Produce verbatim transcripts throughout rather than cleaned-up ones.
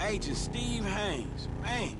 Agent Steve Haynes, man.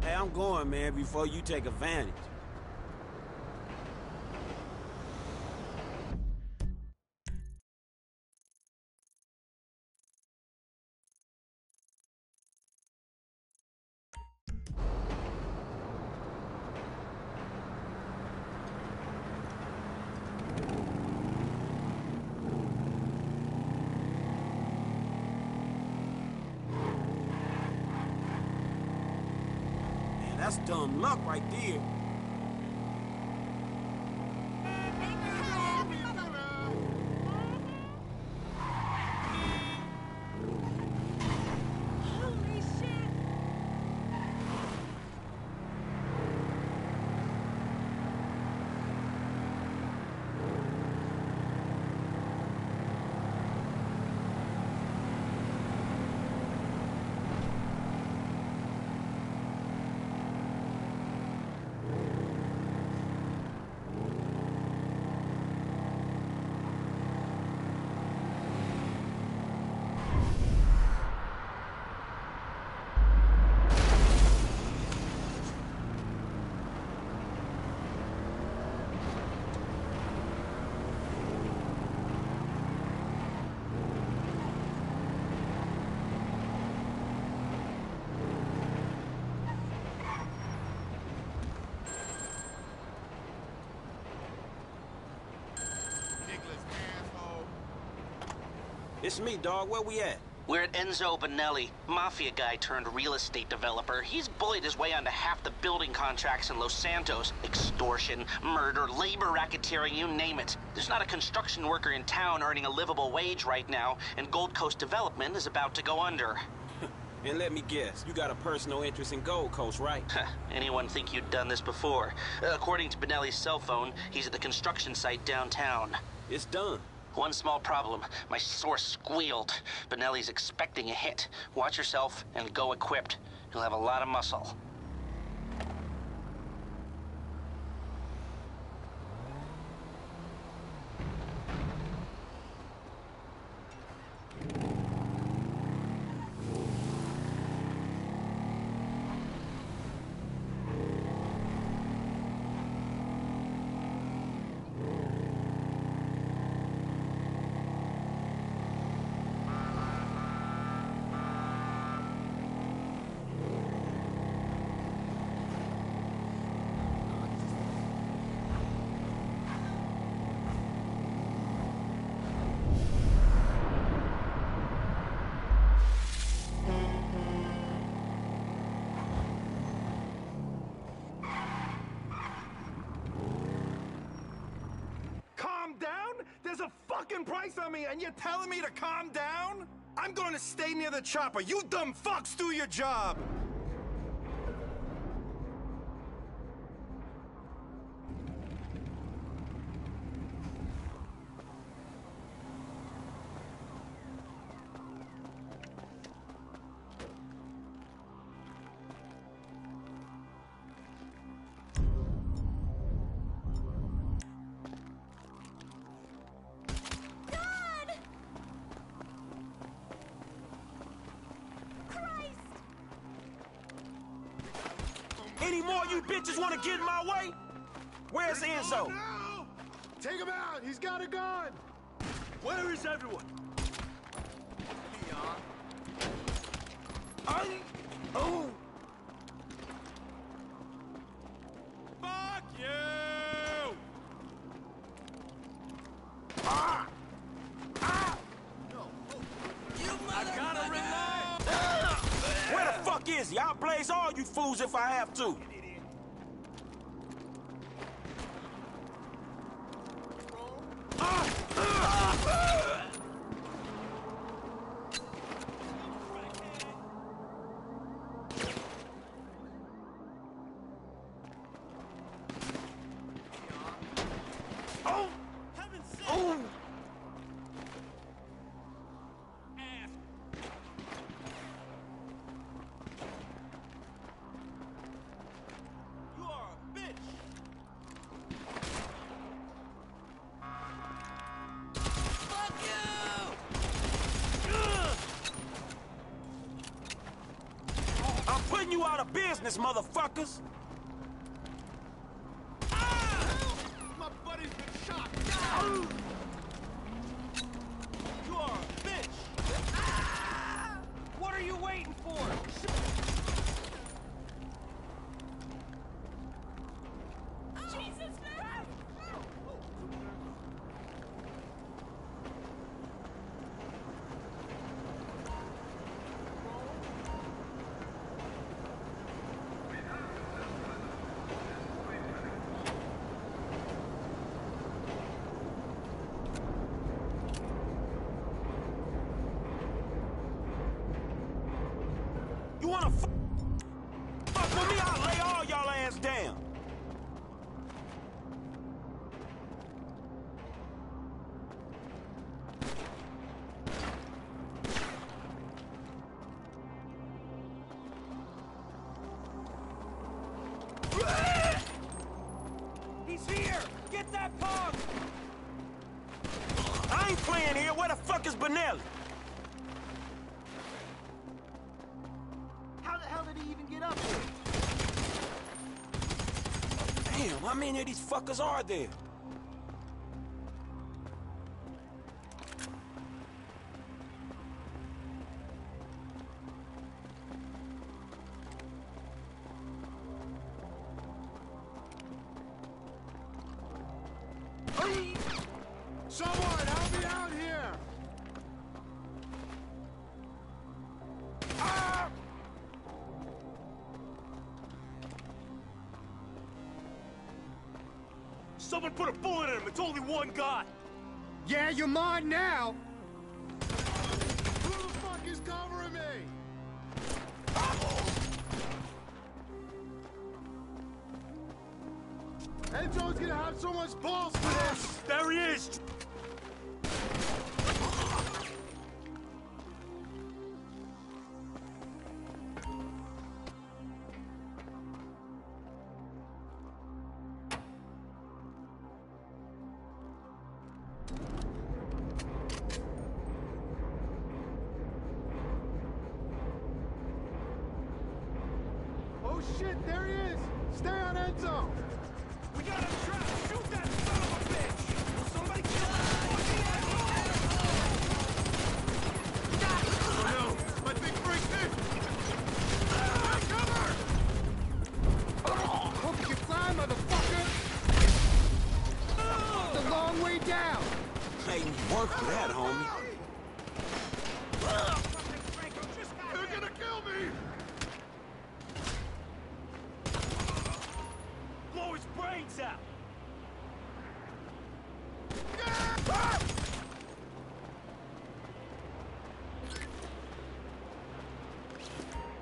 Hey, I'm going, man, before you take advantage. That's dumb luck right there. It's me, dog. Where we at? We're at Enzo Benelli, mafia guy turned real estate developer. He's bullied his way onto half the building contracts in Los Santos. Extortion, murder, labor racketeering, you name it. There's not a construction worker in town earning a livable wage right now, and Gold Coast development is about to go under. And let me guess, you got a personal interest in Gold Coast, right? Anyone think you'd done this before? According to Benelli's cell phone, he's at the construction site downtown. It's done. One small problem. My source squealed. Benelli's expecting a hit. Watch yourself and go equipped. You'll have a lot of muscle. Price on me, and you're telling me to calm down? I'm going to stay near the chopper. You dumb fucks, do your job. Bitches want to get in my way? Where's Enzo? Now! Take him out! He's got a gun! Where is everyone? I... Oh! Fuck you! Ah! Ah! No. You mother... I gotta reload! Where the fuck is he? I'll blaze all you fools if I have to! You out of business, motherfuckers! Ah! My buddy's been shot! Ah! You are a bitch! Ah! What are you waiting for? Oh. Jesus Christ! Benelli. How the hell did he even get up here? Damn, how many of these fuckers are there? Someone, help me out here! Someone put a bullet in him. It's only one guy. Yeah, you're mine now. Who the fuck is covering me? Oh! Enzo's gonna have so much balls for this. There he is.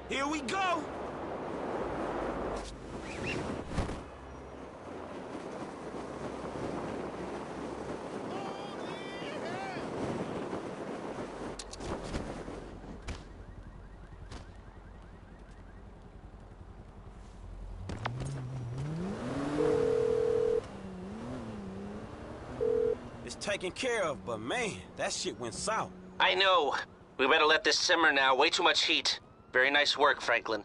Here we go! It's taken care of, but man, that shit went south. I know. We better let this simmer now. Way too much heat. Very nice work, Franklin.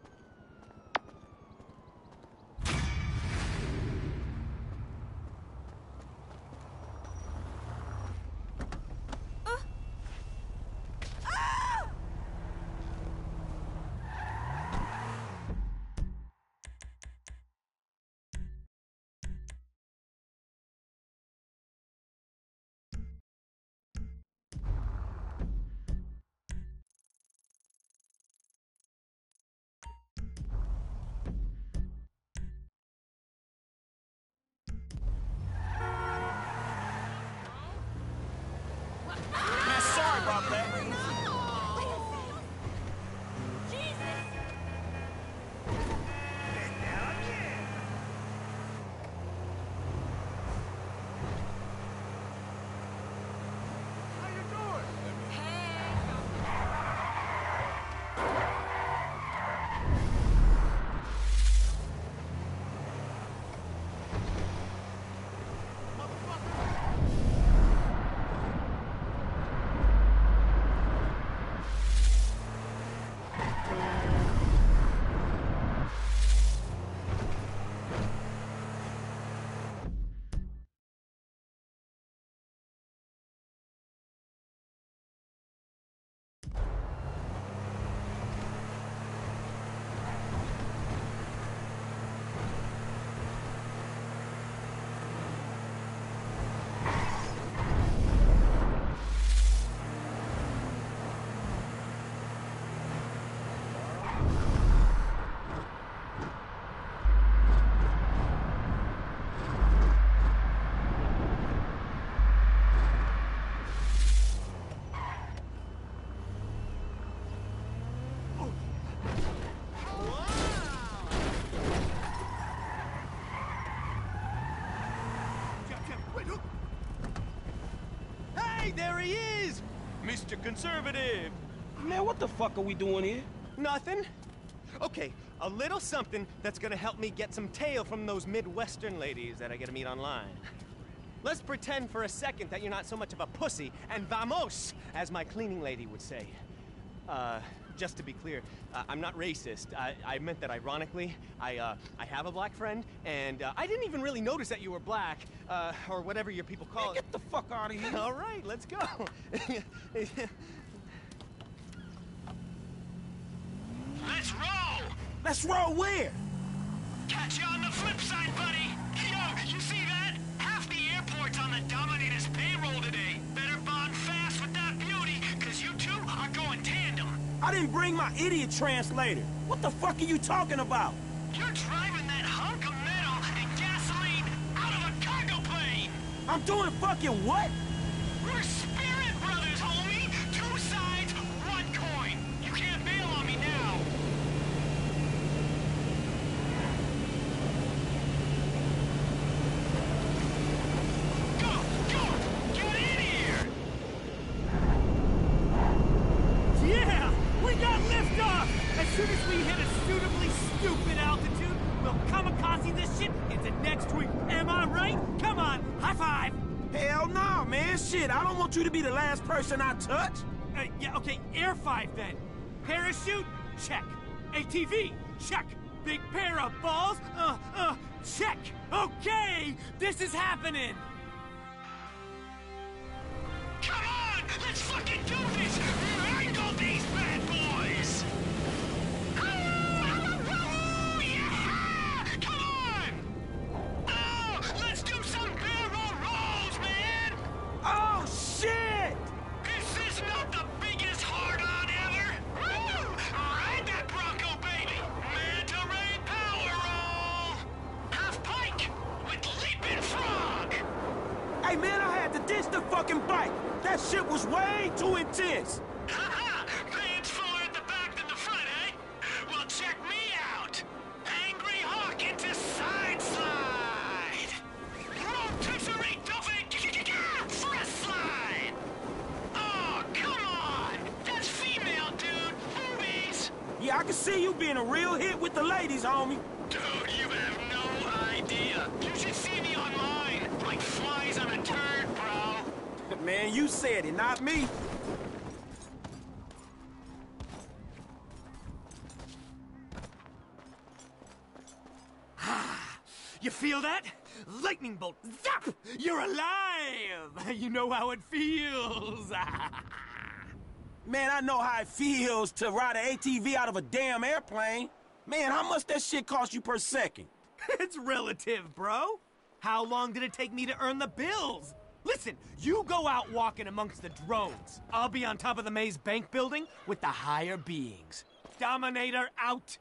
There he is! Mister Conservative! Man, what the fuck are we doing here? Nothing. Okay, a little something that's gonna help me get some tail from those Midwestern ladies that I get to meet online. Let's pretend for a second that you're not so much of a pussy, and vamos, as my cleaning lady would say. Uh, just to be clear, uh, I'm not racist. I, I meant that ironically. I, uh, I have a black friend, and uh, I didn't even really notice that you were black. Uh, or whatever your people call it. Get the fuck out of here. All right, let's go. Let's roll! Let's roll where? Catch you on the flip side, buddy. Yo, you see that? Half the airport's on the Dominator's payroll today. Better bond fast with that beauty, because you two are going tandem. I didn't bring my idiot translator. What the fuck are you talking about? You're driving that hunk of metal and gasoline out of a cargo plane. I'm doing a fucking what? We're spirit brothers, homie! Two sides, one coin! You can't bail on me now! Go! Go! Get in here! Yeah! We got liftoff! As soon as we hit a suitably stupid altitude, we'll kamikaze this shit into next week. Am I right? Come on, high five! Hell no, man. Shit, I don't want you to be the last person I touch. Uh, yeah, okay, air five then. Parachute? Check. A T V? Check. Big pair of balls? Uh, uh, check. Okay, this is happening. Come on, let's fucking do this! Wrangle these bad boys! Shit was way too intense! Haha! Man's fuller at the back than the front, eh? Well, check me out! Angry Hawk into side slide! Rotisserie Dauphin front slide! Oh, come on! That's female, dude! Movies! Yeah, I can see you being a real hit with the ladies, homie! Dude, you have no idea! You should see me online! Like flies on a turd, bro! Man, you said it, not me. You feel that? Lightning bolt, zap! You're alive! You know how it feels. Man, I know how it feels to ride an A T V out of a damn airplane. Man, how much that shit cost you per second? It's relative, bro. How long did it take me to earn the bills? Listen, you go out walking amongst the drones. I'll be on top of the Maze Bank building with the higher beings. Dominator out.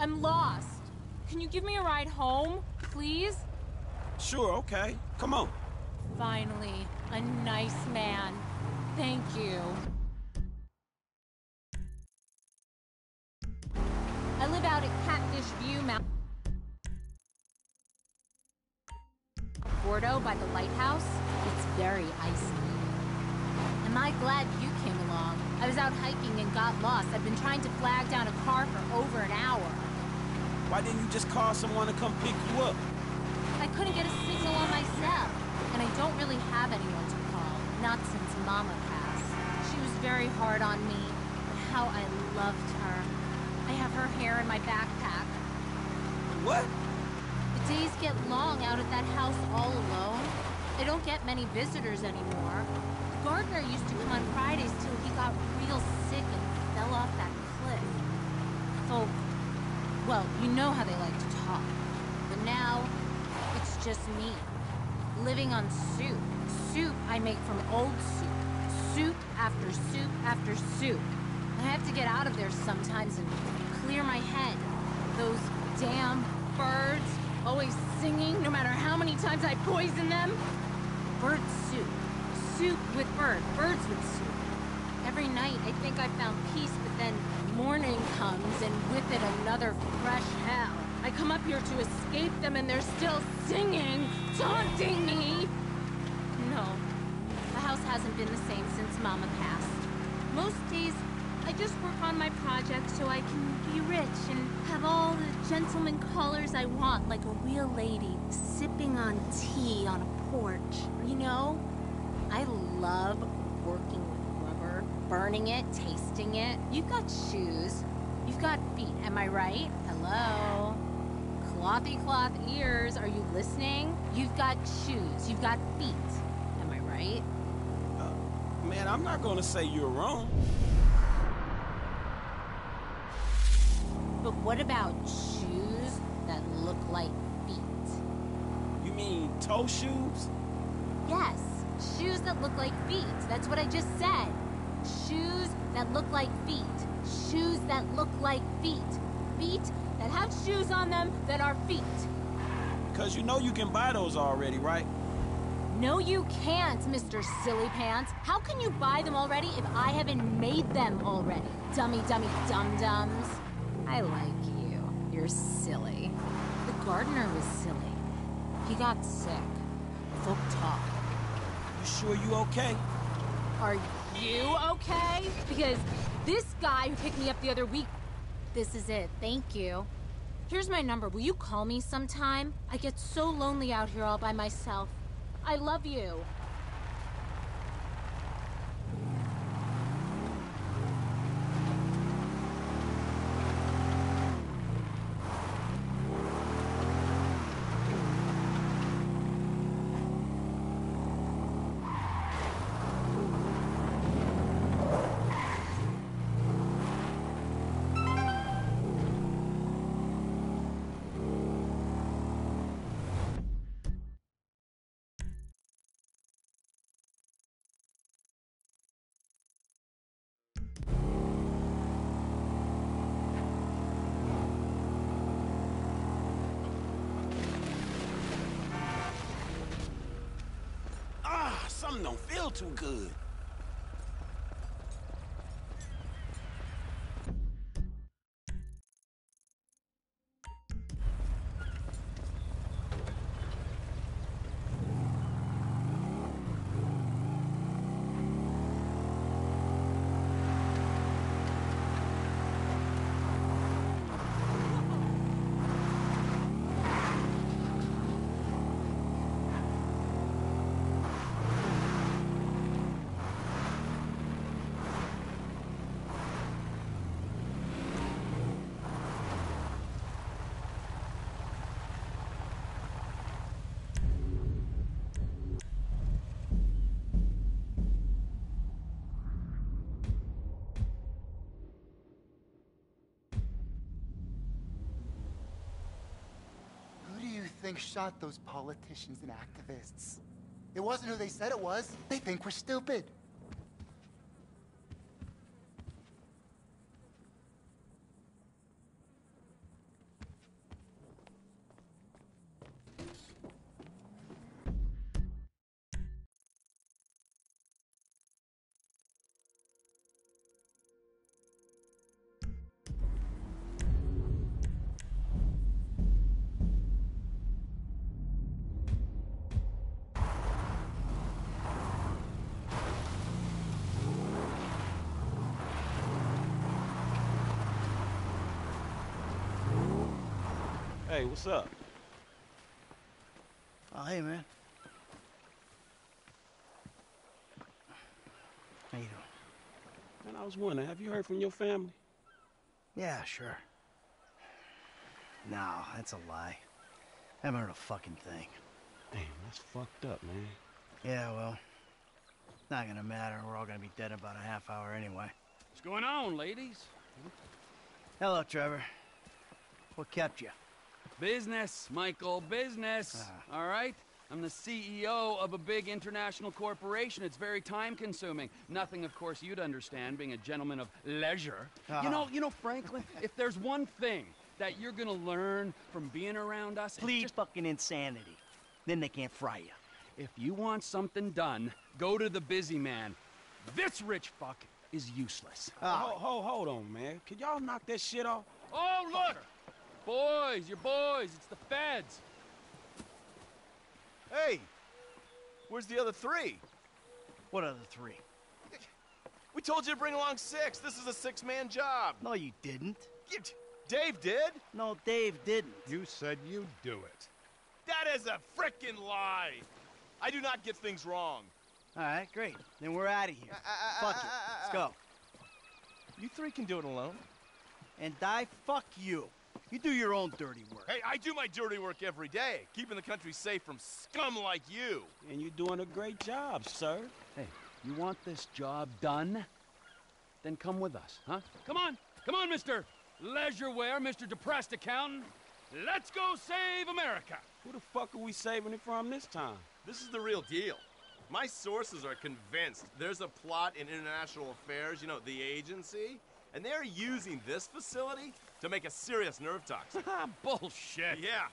I'm lost. Can you give me a ride home, please? Sure, okay. Come on. Finally, a nice man. Thank you. I live out at Catfish View Mountain, Gordo by the lighthouse. It's very icy. Am I glad you came along? I was out hiking and got lost. I've been trying to flag down a car for over an hour. Why didn't you just call someone to come pick you up? I couldn't get a signal on my cell, and I don't really have anyone to call. Not since Mama passed. She was very hard on me, but how I loved her. I have her hair in my backpack. What? The days get long out at that house all alone. They don't get many visitors anymore. Gardner used to come on Fridays till he got real sick and fell off that cliff. Oh, well, you know how they like to talk. But now, it's just me. Living on soup. Soup I make from old soup. Soup after soup after soup. I have to get out of there sometimes and clear my head. Those damn birds, always singing no matter how many times I poison them. Bird soup. Soup with bird. Birds with soup. Every night I think I found peace, but then morning comes and with it another fresh hell. I come up here to escape them and they're still singing, taunting me. No, the house hasn't been the same since Mama passed. Most days, I just work on my project so I can be rich and have all the gentleman callers I want, like a real lady sipping on tea on a porch. You know, I love working with rubber, burning it, tasting it. You've got shoes, you've got feet, am I right? Hello? Clothy cloth ears, are you listening? You've got shoes, you've got feet, am I right? Uh, man, I'm not gonna say you're wrong. But what about shoes that look like feet? You mean toe shoes? Yes, shoes that look like feet. That's what I just said. Shoes that look like feet. Shoes that look like feet. Feet that have shoes on them that are feet. Because you know you can buy those already, right? No, you can't, Mister Silly Pants. How can you buy them already if I haven't made them already? Dummy, dummy, dum-dums. I like you. You're silly. The gardener was silly. He got sick. Folk talk. You sure you okay? Are you okay? Because this guy who picked me up the other week... This is it. Thank you. Here's my number. Will you call me sometime? I get so lonely out here all by myself. I love you. Something don't feel too good. Thing shot those politicians and activists. It wasn't who they said it was. They think we're stupid. Hey, what's up? Oh, hey, man. How you doing? Man, I was wondering, have you heard from your family? Yeah, sure. No, that's a lie. I haven't heard a fucking thing. Damn, that's fucked up, man. Yeah, well, not gonna matter. We're all gonna be dead in about a half hour anyway. What's going on, ladies? Hello, Trevor. What kept you? Business, Michael, business. Uh-huh. All right? I'm the C E O of a big international corporation. It's very time-consuming. Nothing, of course, you'd understand, being a gentleman of leisure. Uh-huh. You know, you know, Franklin, if there's one thing that you're gonna learn from being around us... Please, just... fucking insanity. Then they can't fry you. If you want something done, go to the busy man. This rich fuck is useless. Oh, ho, ho, hold on, man. Can y'all knock that shit off? Oh, look! Boys, your boys, it's the feds. Hey, where's the other three? What other three? We told you to bring along six. This is a six-man job. No, you didn't. Dave did? No, Dave didn't. You said you'd do it. That is a frickin' lie! I do not get things wrong. All right, great. Then we're out of here. Uh, uh, fuck uh, it. Let's go. You three can do it alone. And I fuck you. You do your own dirty work. Hey, I do my dirty work every day, keeping the country safe from scum like you. And you're doing a great job, sir. Hey, you want this job done? Then come with us, huh? Come on. Come on, Mister Leisureware, Mister Depressed Accountant. Let's go save America. Who the fuck are we saving it from this time? This is the real deal. My sources are convinced there's a plot in international affairs, you know, the agency, and they're using this facility to make a serious nerve toxin. Bullshit. Yeah,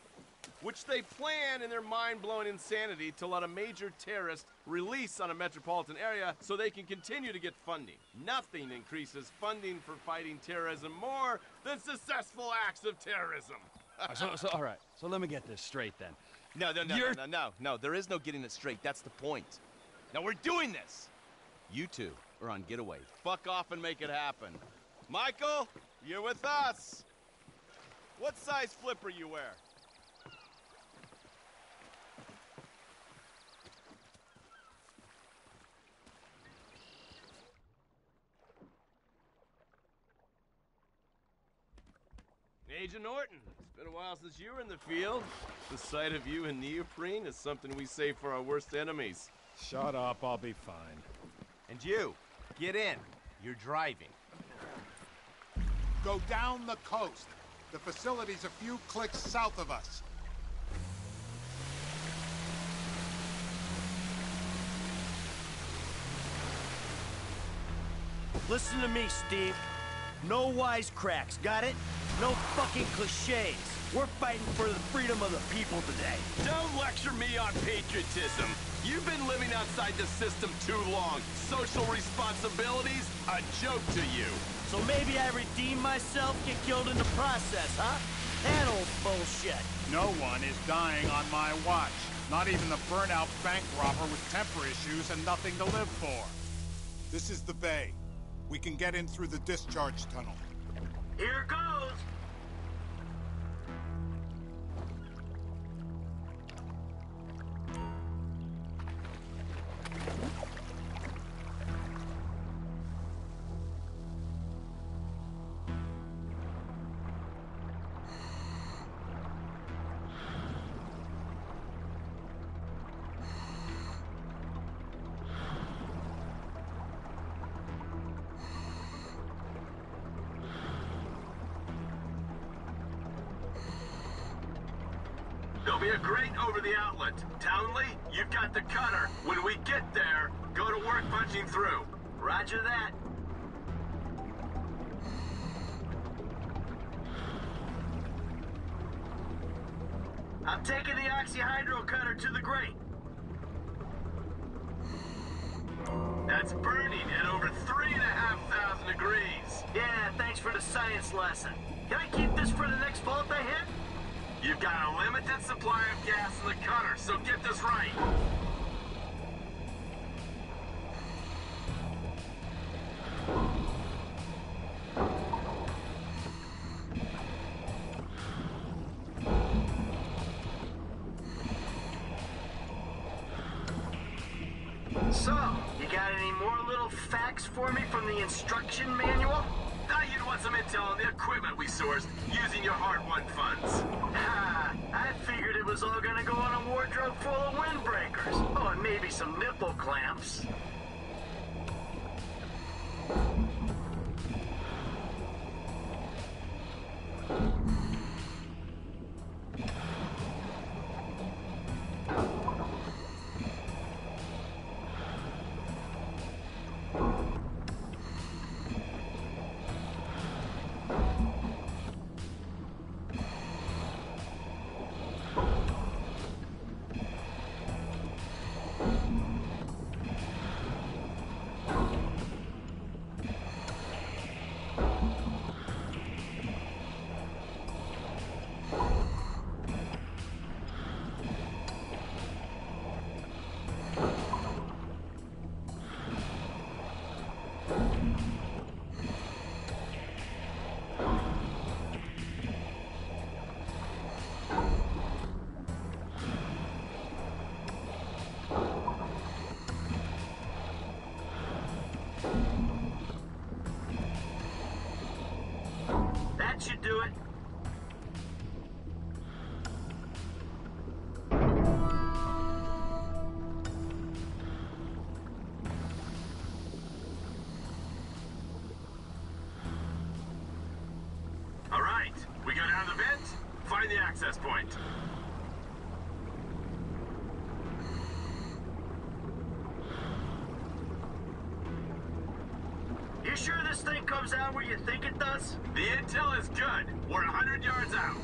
which they plan in their mind-blowing insanity to let a major terrorist release on a metropolitan area so they can continue to get funding. Nothing increases funding for fighting terrorism more than successful acts of terrorism. so, so, all right, so let me get this straight then. No, no, no, no, no, no, no, there is no getting it straight. That's the point. Now we're doing this. You two are on getaway. Fuck off and make it happen. Michael, you're with us. What size flipper you wear? Agent Norton, it's been a while since you were in the field. The sight of you in neoprene is something we save for our worst enemies. Shut up, I'll be fine. And you, get in. You're driving. Go down the coast. The facility's a few clicks south of us. Listen to me, Steve. No wisecracks, got it? No fucking cliches. We're fighting for the freedom of the people today. Don't lecture me on patriotism. You've been living outside the system too long. Social responsibility's a joke to you. So maybe I redeem myself, get killed in the process, huh? That old bullshit. No one is dying on my watch. Not even the burnout bank robber with temper issues and nothing to live for. This is the bay. We can get in through the discharge tunnel. Here goes! Be a great over the outlet. Townley, you've got the cutter. When we get there, go to work punching through. Roger that. I'm taking the oxyhydro cutter to the grate. That's burning at over three and a half thousand degrees. Yeah, thanks for the science lesson. Can I keep this for the next vault I hit? You've got a limited supply of gas in the cutter, so get this right. So, you got any more little facts for me from the instruction manual? Thought you'd want some intel on the equipment we sourced using your hard-won funds. Ha! I figured it was all gonna go on a wardrobe full of windbreakers. Oh, and maybe some nipple clamps. Should do it. All right, we go down the vent, find the access point. You sure this thing comes out where you think it does? The intel is good. We're one hundred yards out.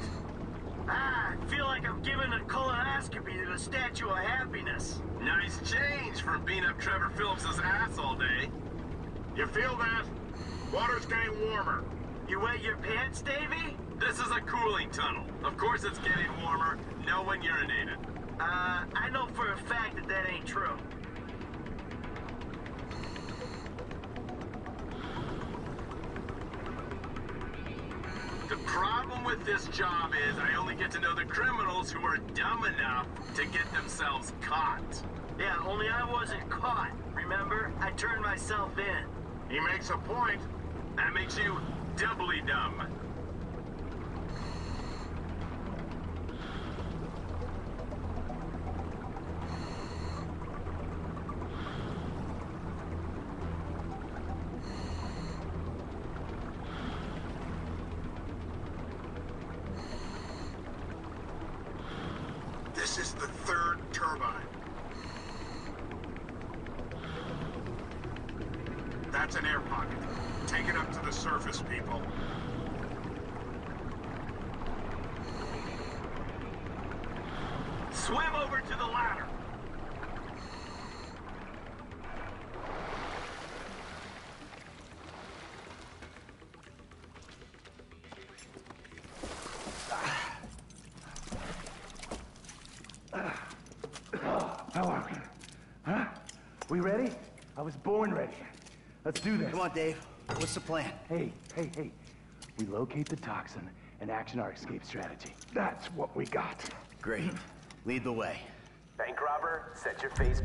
Ah, I feel like I'm giving a colonoscopy to the Statue of Happiness. Nice change from beating up Trevor Phillips's ass all day. You feel that? Water's getting warmer. You wet your pants, Davey? This is a cooling tunnel. Of course it's getting warmer. No one urinated. Uh, I know for a fact that that ain't true. With this job is I only get to know the criminals who are dumb enough to get themselves caught. Yeah, only I wasn't caught, remember? I turned myself in. He makes a point. That makes you doubly dumb. This is the third turbine. That's an air pocket. Take it up to the surface, people. Swim over to the ladder. I was born ready. Let's do this. Come on, Dave. What's the plan? Hey, hey, hey. We locate the toxin and action our escape strategy. That's what we got. Great. Lead the way. Bank robber, set your face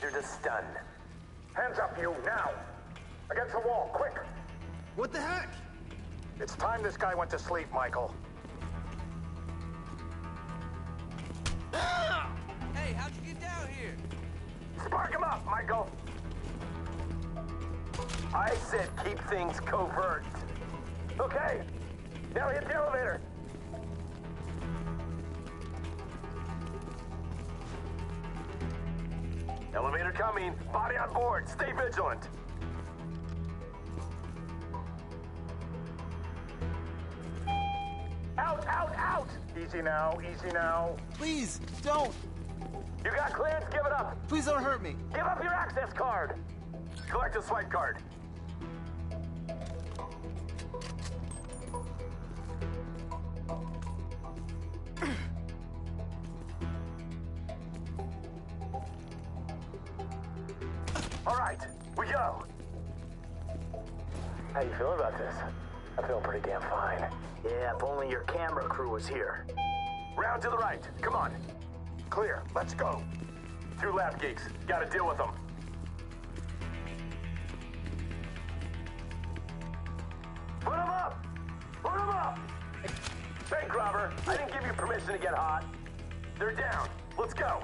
through the stun. Hands up, you, now! Against the wall, quick! What the heck? It's time this guy went to sleep, Michael. Hey, how'd you get down here? Spark him up, Michael! I said keep things covert. Okay, now hit the elevator. Elevator coming, body on board, stay vigilant. Out, out, out! Easy now, easy now. Please, don't! You got clearance, give it up. Please don't hurt me. Give up your access card. Collect a swipe card. All right, we go. How you feeling about this? I feel pretty damn fine. Yeah, if only your camera crew was here. Round to the right, come on. Clear. Let's go. Two lab geeks. Gotta deal with them. Put him up! Put him up! Bank robber, I didn't give you permission to get hot. They're down. Let's go.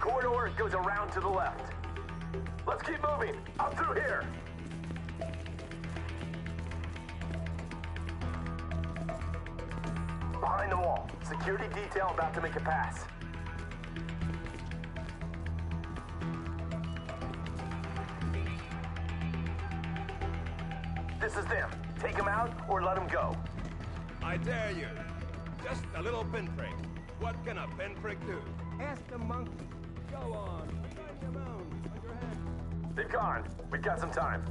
Corridor goes around to the left. Let's keep moving. Up through here. Behind the wall. Security detail about to make a pass. This is them. Take them out or let them go. I dare you. Just a little pinprick. What can a pinprick do? Ask the monkey. Go on. We got your mound on your head. They've gone. We've got some time.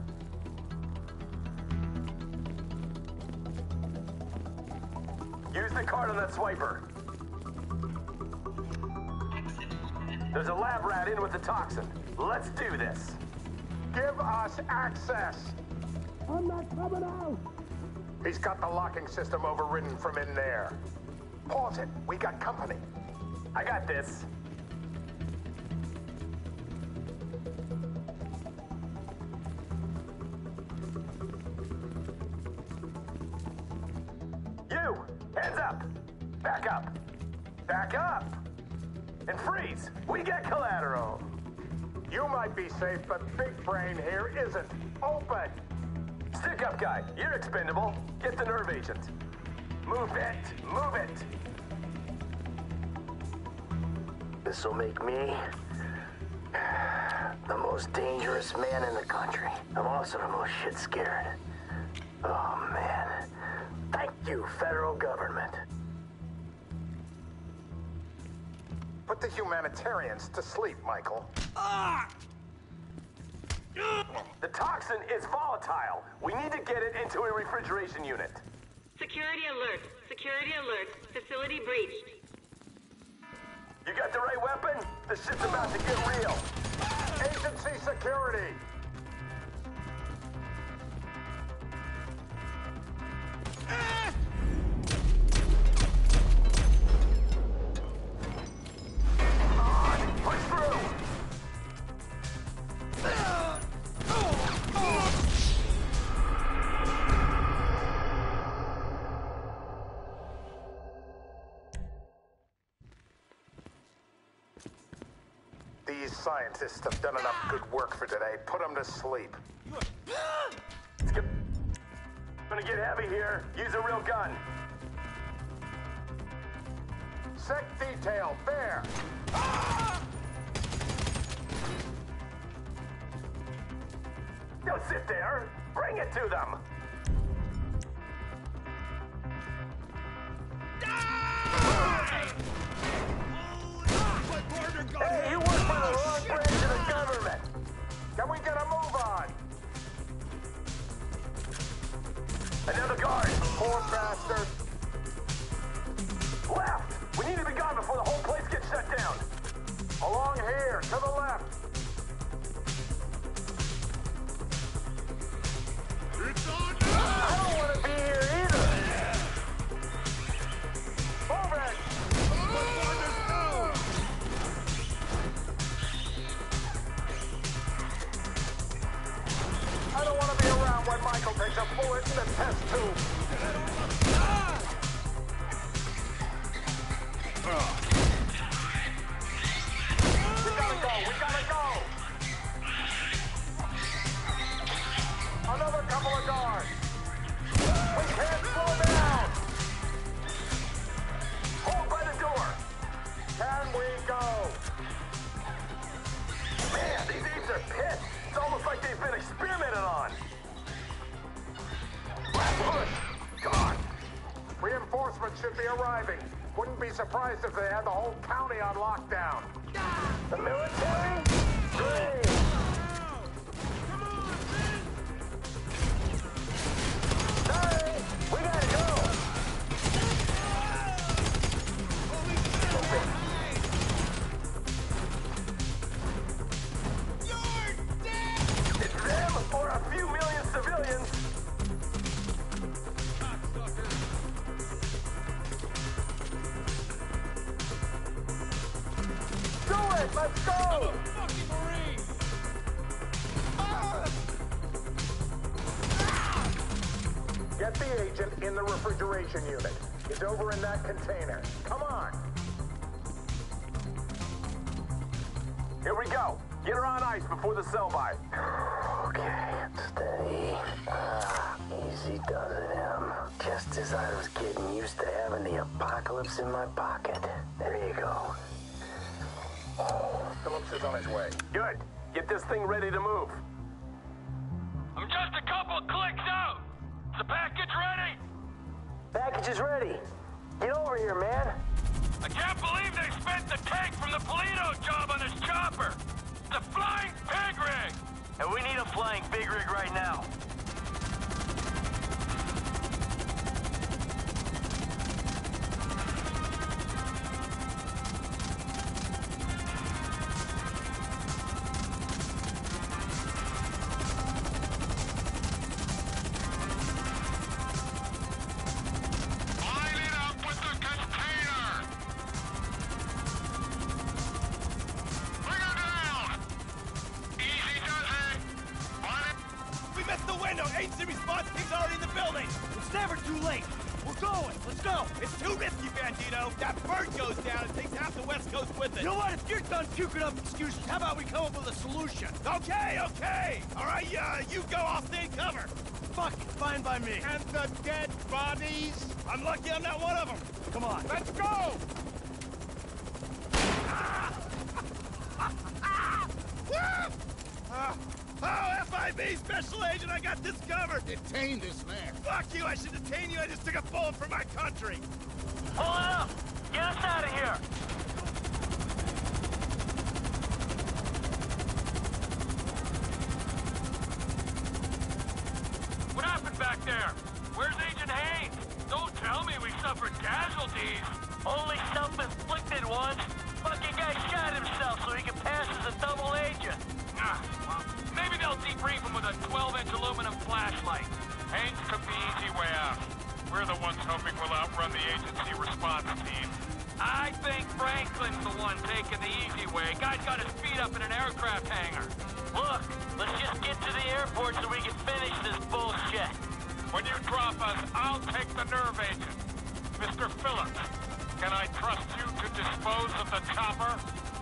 Use the card on that swiper. There's a lab rat in with the toxin. Let's do this. Give us access. I'm not coming out. He's got the locking system overridden from in there. Pause it. We got company. I got this. Safe, but Big Brain here isn't. Open! Stick up, guy. You're expendable. Get the nerve agent. Move it! Move it! This'll make me the most dangerous man in the country. I'm also the most shit scared. Oh, man. Thank you, federal government. Put the humanitarians to sleep, Michael. Ah! The toxin is volatile. We need to get it into a refrigeration unit. Security alert. Security alert. Facility breached. You got the right weapon? The shit's about to get real. Agency security. Scientists have done enough good work for today. Put them to sleep. It's gonna get heavy here. Use a real gun. Sec detail, fair. Don't sit there. Bring it to them. Hey, you work for the wrong branch of the government. Can we get a move on? Another guard. Poor bastard. Left. We need to be gone before the whole place gets shut down. Along here, to the left. It's on. I don't want to be here either. Move it. Oh. I don't want to be around when Michael takes a bullet in the test tube. We gotta go, we gotta go! Another couple of guards. We can't slow down! Hold by the door! Can we go? Man, these eaves are pissed! It's almost like they've been experimented on! Push! Come on! Reinforcements should be arriving. Wouldn't be surprised if they had the whole county on lockdown. Ah! The military? Great! Oh! Come on, man! Sorry! We gotta go! Ah! Holy shit! For a few million civilians. Do it! Let's go! I'm a fucking Marine! Ah! Get the agent in the refrigeration unit. It's over in that container. Come on! Here we go. Get her on ice before the sell-by. Okay, steady. Ah, easy does it, Em. Just as I was getting used to having the apocalypse in my pocket. There you go. Phillips is on his way. Good. Get this thing ready to move. I'm just a couple clicks out. Is the package ready? Package is ready. Get over here, man. I can't believe they spent the tank from the Polito job on this chopper. It's a flying pig rig. And we need a flying pig rig right now. I'm lucky I'm not one of them. Come on. Let's go! Ah! Ah! Ah! Ah! Ah! Oh, F I B Special Agent, I got this covered! Detain this man. Fuck you, I should detain you. I just took a bullet for my country. Pull it up! Get us out of here! What happened back there? Where's Agent Haynes? Don't tell me we suffered casualties. Only self-inflicted ones. Fucking guy shot himself so he could pass as a double agent. Ah, well, maybe they'll debrief him with a twelve inch aluminum flashlight. Haynes took the easy way out. We're the ones hoping we'll outrun the agency response team. I think Franklin's the one taking the easy way. Guy's got his feet up in an aircraft hangar. Look, let's just get to the airport so we can finish this bullshit. When you drop us, I'll take the nerve agent. Mister Phillips, can I trust you to dispose of the chopper?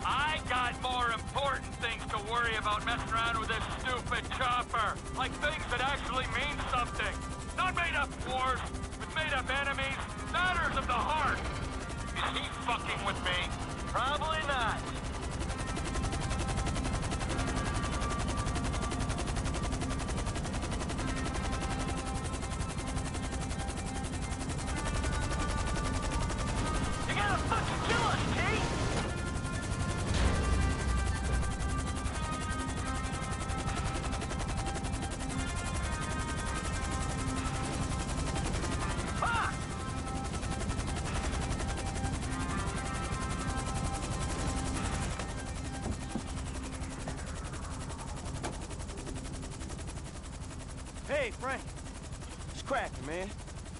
I got more important things to worry about messing around with this stupid chopper. Like things that actually mean something. Not made-up wars, but made-up enemies. Matters of the heart. Is he fucking with me? Probably not.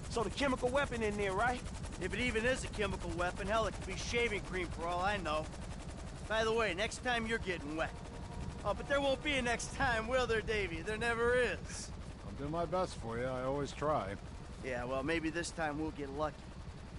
So the chemical weapon in there, right? If it even is a chemical weapon, hell, it could be shaving cream for all I know. By the way, next time you're getting wet. Oh, but there won't be a next time, will there, Davey? There never is. I'll do my best for you. I always try. Yeah, well, maybe this time we'll get lucky.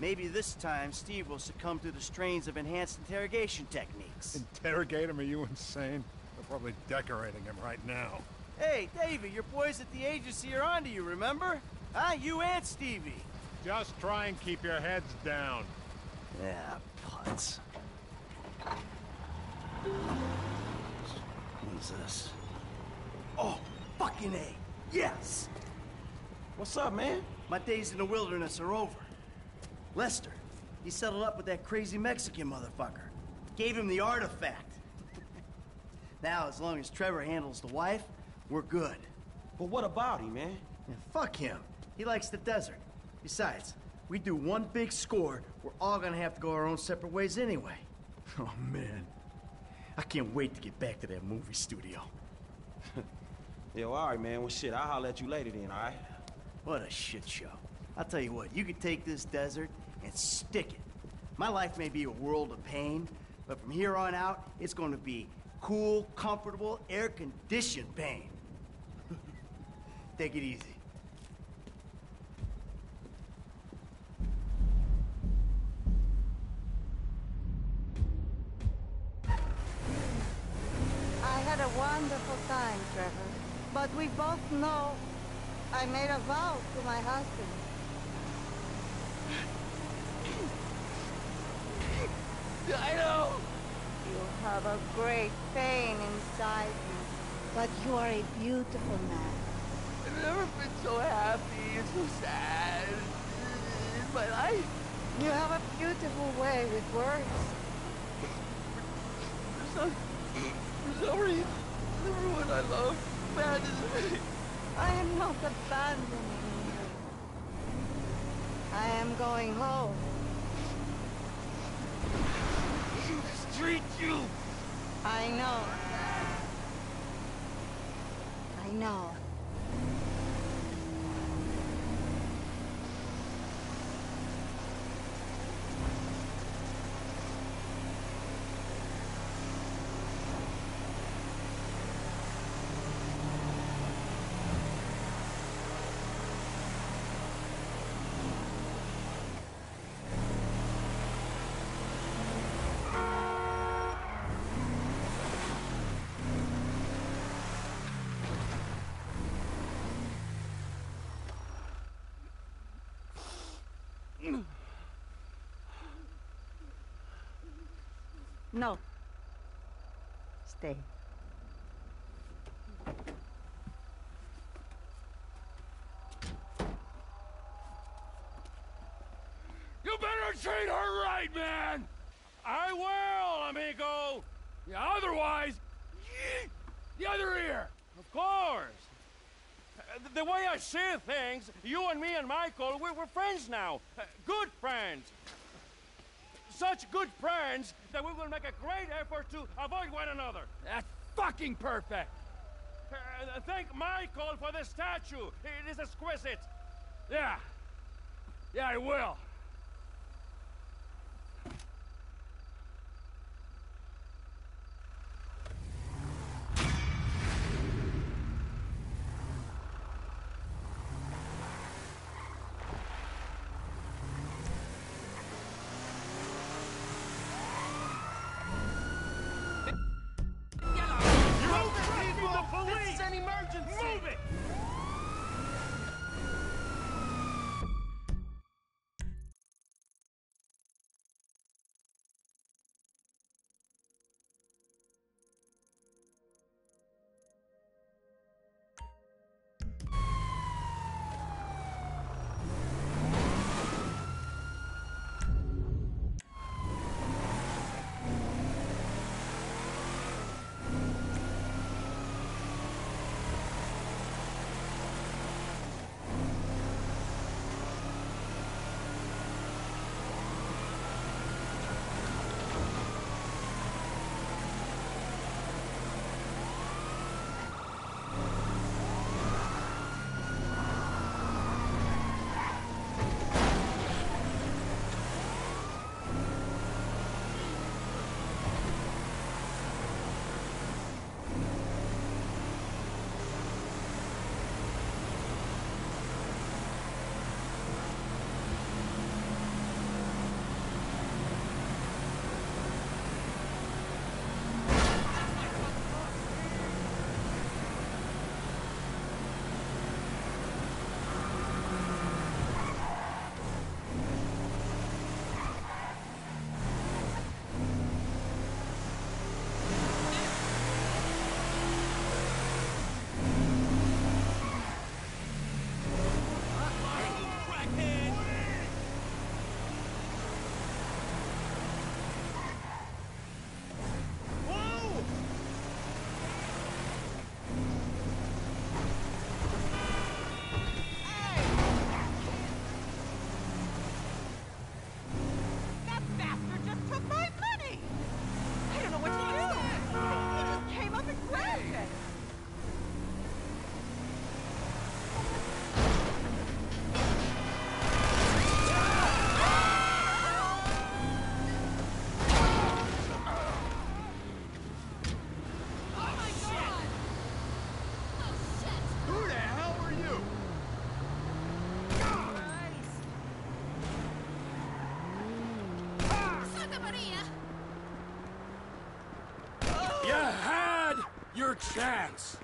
Maybe this time Steve will succumb to the strains of enhanced interrogation techniques. Interrogate him? Are you insane? They're probably decorating him right now. Hey, Davey, your boys at the agency are onto you, remember? Ah, you and Stevie. Just try and keep your heads down. Yeah, putz. Who's this? Oh, fucking A. Yes! What's up, man? My days in the wilderness are over. Lester, he settled up with that crazy Mexican motherfucker. Gave him the artifact. Now, as long as Trevor handles the wife, we're good. But what about him, man? Yeah, fuck him. He likes the desert. Besides, we do one big score, we're all gonna have to go our own separate ways anyway. Oh, man. I can't wait to get back to that movie studio. Yo, all right, man. Well, shit, I'll holler at you later then, all right? What a shit show. I'll tell you what, you could take this desert and stick it. My life may be a world of pain, but from here on out, it's gonna be cool, comfortable, air-conditioned pain. Take it easy. wonderful time, Trevor. But we both know I made a vow to my husband. I know! You have a great pain inside you, but you are a beautiful man. I've never been so happy and so sad in my life. You have a beautiful way with words. For some, for some reason, everyone I love abandons me. I am not abandoning you. I am going home. You mistreat you! I know. I know. No. Stay. You better treat her right, man! I will, amigo! Yeah, otherwise... The other ear! Of course! The way I see things, you and me and Michael, we're, we're friends now. Good friends. Such good friends that we will make a great effort to avoid one another. That's fucking perfect. Uh, thank Michael for the statue. It is exquisite. Yeah. Yeah, I will. your chance.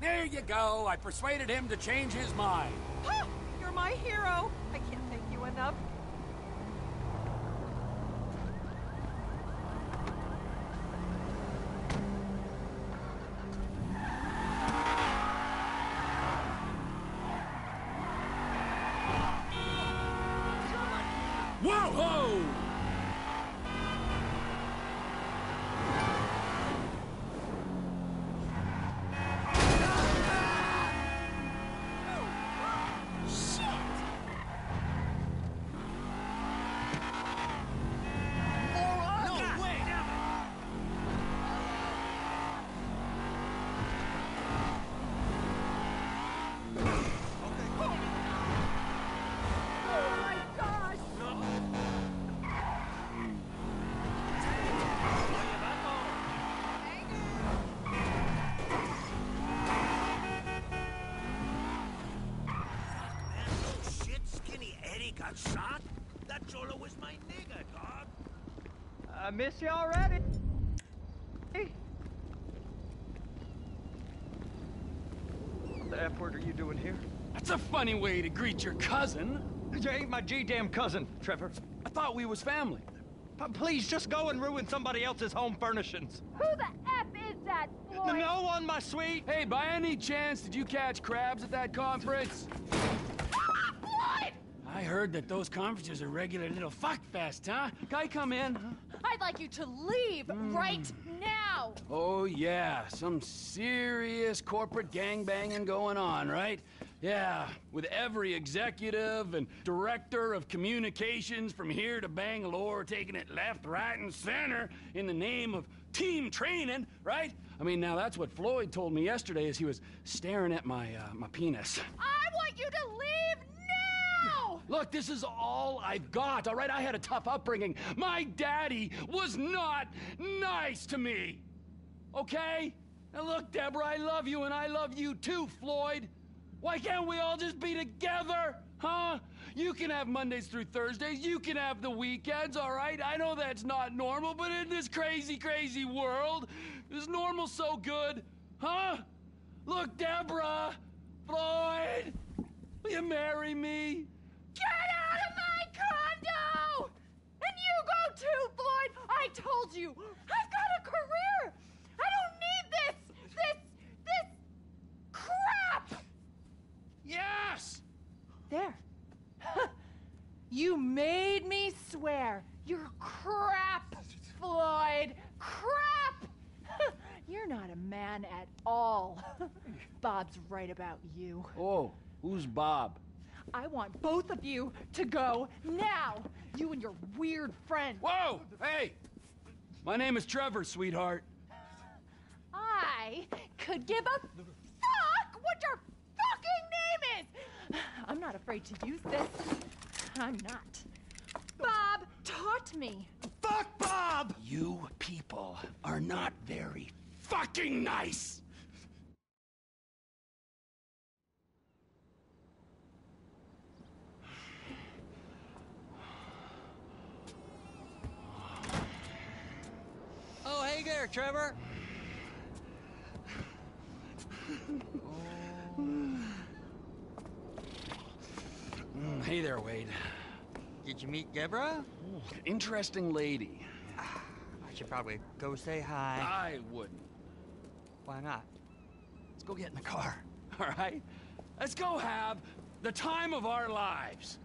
There you go. I persuaded him to change his mind. Ha! You're my hero. I can't thank you enough. I miss you already. Hey. What the F word are you doing here? That's a funny way to greet your cousin. You ain't my G-damn cousin, Trevor. I thought we was family. P please, just go and ruin somebody else's home furnishings. Who the F is that boy? No one, my sweet. Hey, by any chance, did you catch crabs at that conference? I heard that those conferences are regular little fuckfests, huh? Guy, come in. I'd like you to leave mm. right now! Oh, yeah. Some serious corporate gangbanging going on, right? Yeah, with every executive and director of communications from here to Bangalore taking it left, right, and center in the name of team training, right? I mean, now that's what Floyd told me yesterday as he was staring at my, uh, my penis. I want you to leave now! Look, this is all I've got, all right? I had a tough upbringing. My daddy was not nice to me, okay? Now look, Deborah, I love you, and I love you too, Floyd. Why can't we all just be together, huh? You can have Mondays through Thursdays. You can have the weekends, all right? I know that's not normal, but in this crazy, crazy world, is normal so good, huh? Look, Deborah, Floyd, will you marry me? Get out of my condo! And you go too, Floyd! I told you! I've got a career! I don't need this! This... this... crap! Yes! There. You made me swear! You're crap, Floyd! Crap! You're not a man at all. Bob's right about you. Oh, who's Bob? I want both of you to go now! You and your weird friend! Whoa! Hey! My name is Trevor, sweetheart. I could give a fuck what your fucking name is! I'm not afraid to use this. I'm not. Bob taught me. Fuck Bob! You people are not very fucking nice! Hey there, Trevor. Oh. Hey there, Wade. Did you meet Deborah? Oh, interesting lady. I should probably go say hi. I wouldn't. Why not? Let's go get in the car. All right? Let's go have the time of our lives.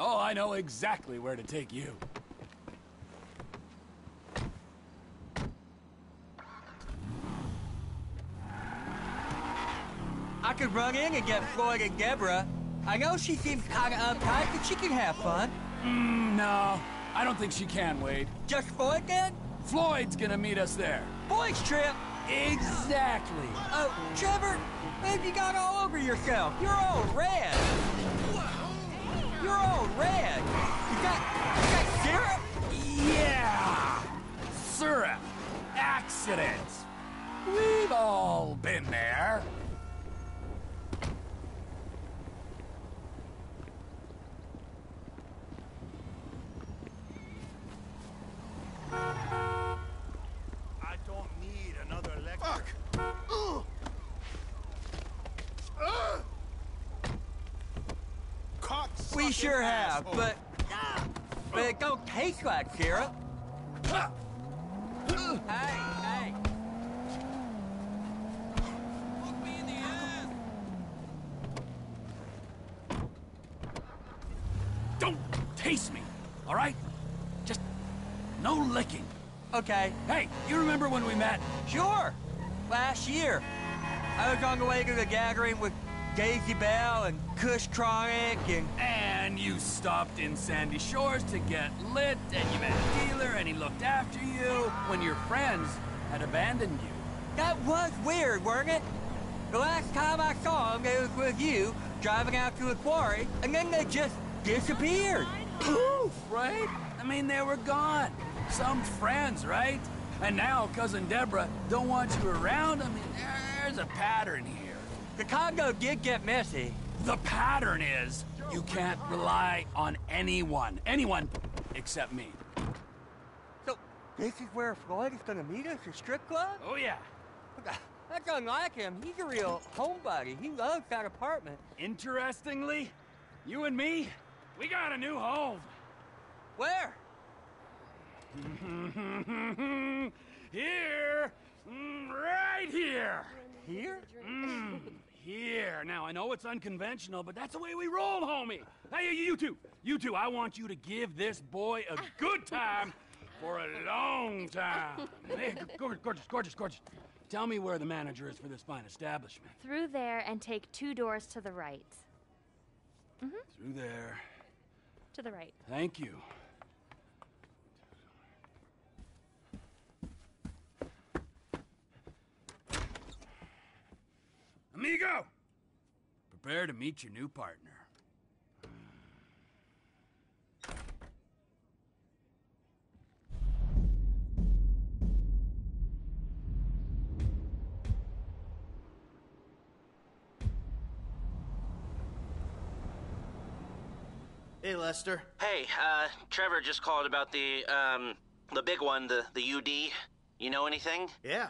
Oh, I know exactly where to take you. I could run in and get Floyd and Deborah. I know she seems kind of uptight, but she can have fun. Mm, no, I don't think she can, Wade. Just Floyd then? Floyd's gonna meet us there. Floyd's trip? Exactly. Oh, Trevor, man, you got all over yourself. You're all red. You're all red. You got, you got syrup? Yeah. Syrup. Accidents. We've all been there. I don't need another lecture. Fuck! Ugh. Ugh. We sure have, asshole. but but it don't taste like syrup. Hey, hey! Look me in the ass! Don't taste me, all right? Just no licking. Okay. Hey, you remember when we met? Sure. Last year, I was on the way to the gathering with Daisy Bell and Kush Tronic and... And you stopped in Sandy Shores to get lit, and you met a dealer, and he looked after you when your friends had abandoned you. That was weird, weren't it? The last time I saw him, it was with you, driving out to a quarry, and then they just disappeared. Poof, right? I mean, they were gone. Some friends, right? And now Cousin Deborah don't want you around. I mean, there's a pattern here. The Congo did get messy. The pattern is you can't rely on anyone. Anyone except me. So, this is where Floyd is gonna meet us, your strip club? Oh, yeah. That's unlike him. He's a real homebody. He loves that apartment. Interestingly, you and me, we got a new home. Where? Here. Right here. Here? Mm. Here. Now, I know it's unconventional, but that's the way we roll, homie. Hey, you two. You two, I want you to give this boy a good time for a long time. Hey, gorgeous, gorgeous, gorgeous, gorgeous. Tell me where the manager is for this fine establishment. Through there and take two doors to the right. Mm-hmm. Through there. To the right. Thank you. Amigo! Prepare to meet your new partner. Hey, Lester. Hey, uh, Trevor just called about the, um, the big one, the, the U D. You know anything? Yeah,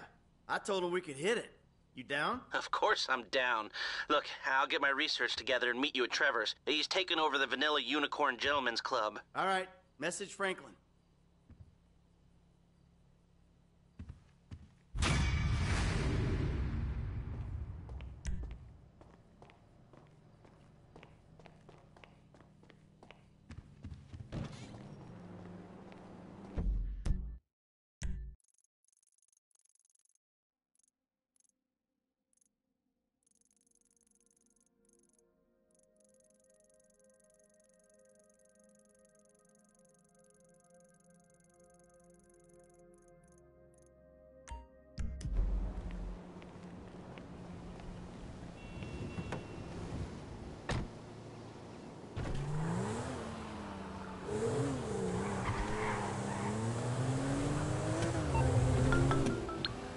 I told him we could hit it. You down? Of course I'm down. Look, I'll get my research together and meet you at Trevor's. He's taken over the Vanilla Unicorn Gentlemen's Club. All right. Message Franklin.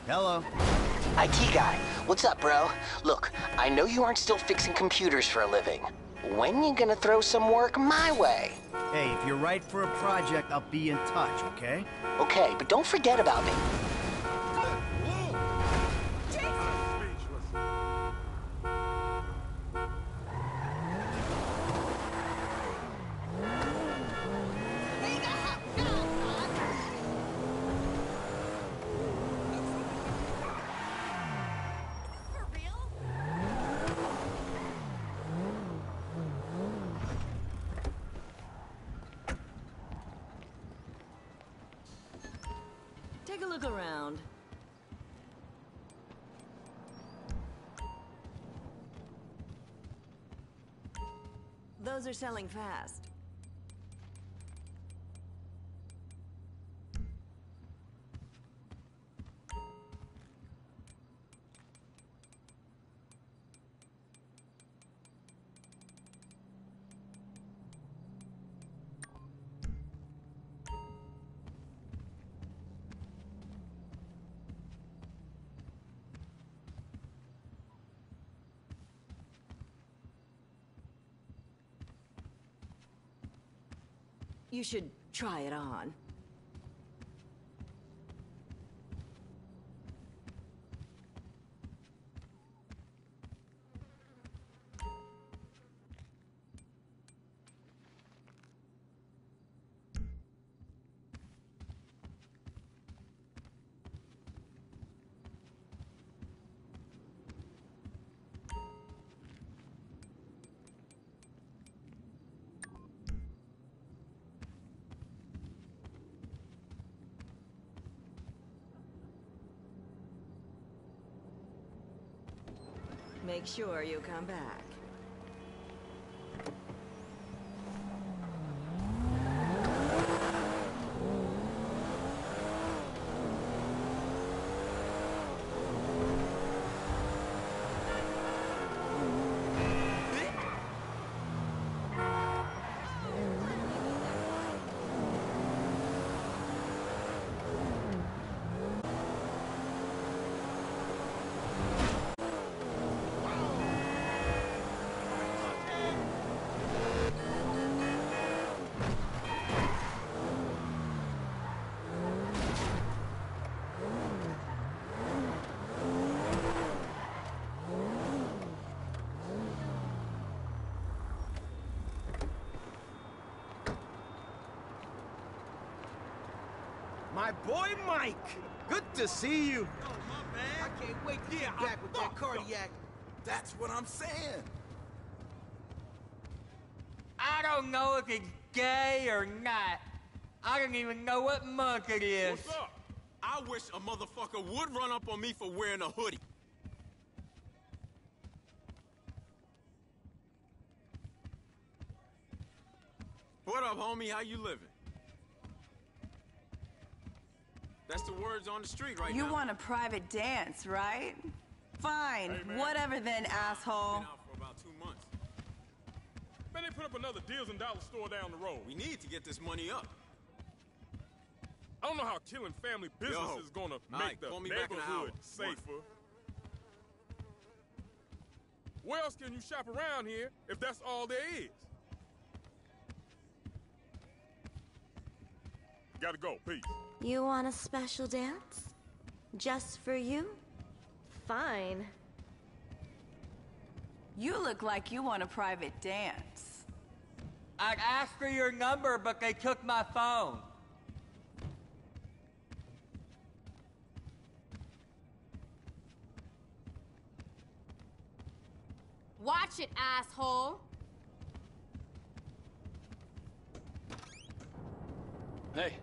Hello. I T guy. What's up, bro? Look, I know you aren't still fixing computers for a living. When you gonna throw some work my way? Hey, if you're right for a project, I'll be in touch, okay? Okay, but don't forget about me. Those are selling fast. You should try it on. Make sure you come back. My boy Mike, good to see you. Oh, my man. I can't wait to yeah, get back I'm with that cardiac. Up. That's what I'm saying. I don't know if it's gay or not. I don't even know what month it is. What's up? I wish a motherfucker would run up on me for wearing a hoodie. What up, homie? How you living? That's the words on the street right now. You want a private dance, right? Fine. Hey, whatever then, asshole. Been out for about two months. Man, they put up another Deals and Dollar store down the road. We need to get this money up. I don't know how killing family business Yo, is gonna make right, the neighborhood safer. What? Where else can you shop around here if that's all there is? Gotta go. Peace. You want a special dance? Just for you? Fine. You look like you want a private dance. I'd ask for your number, but they took my phone. Watch it, asshole. Hey.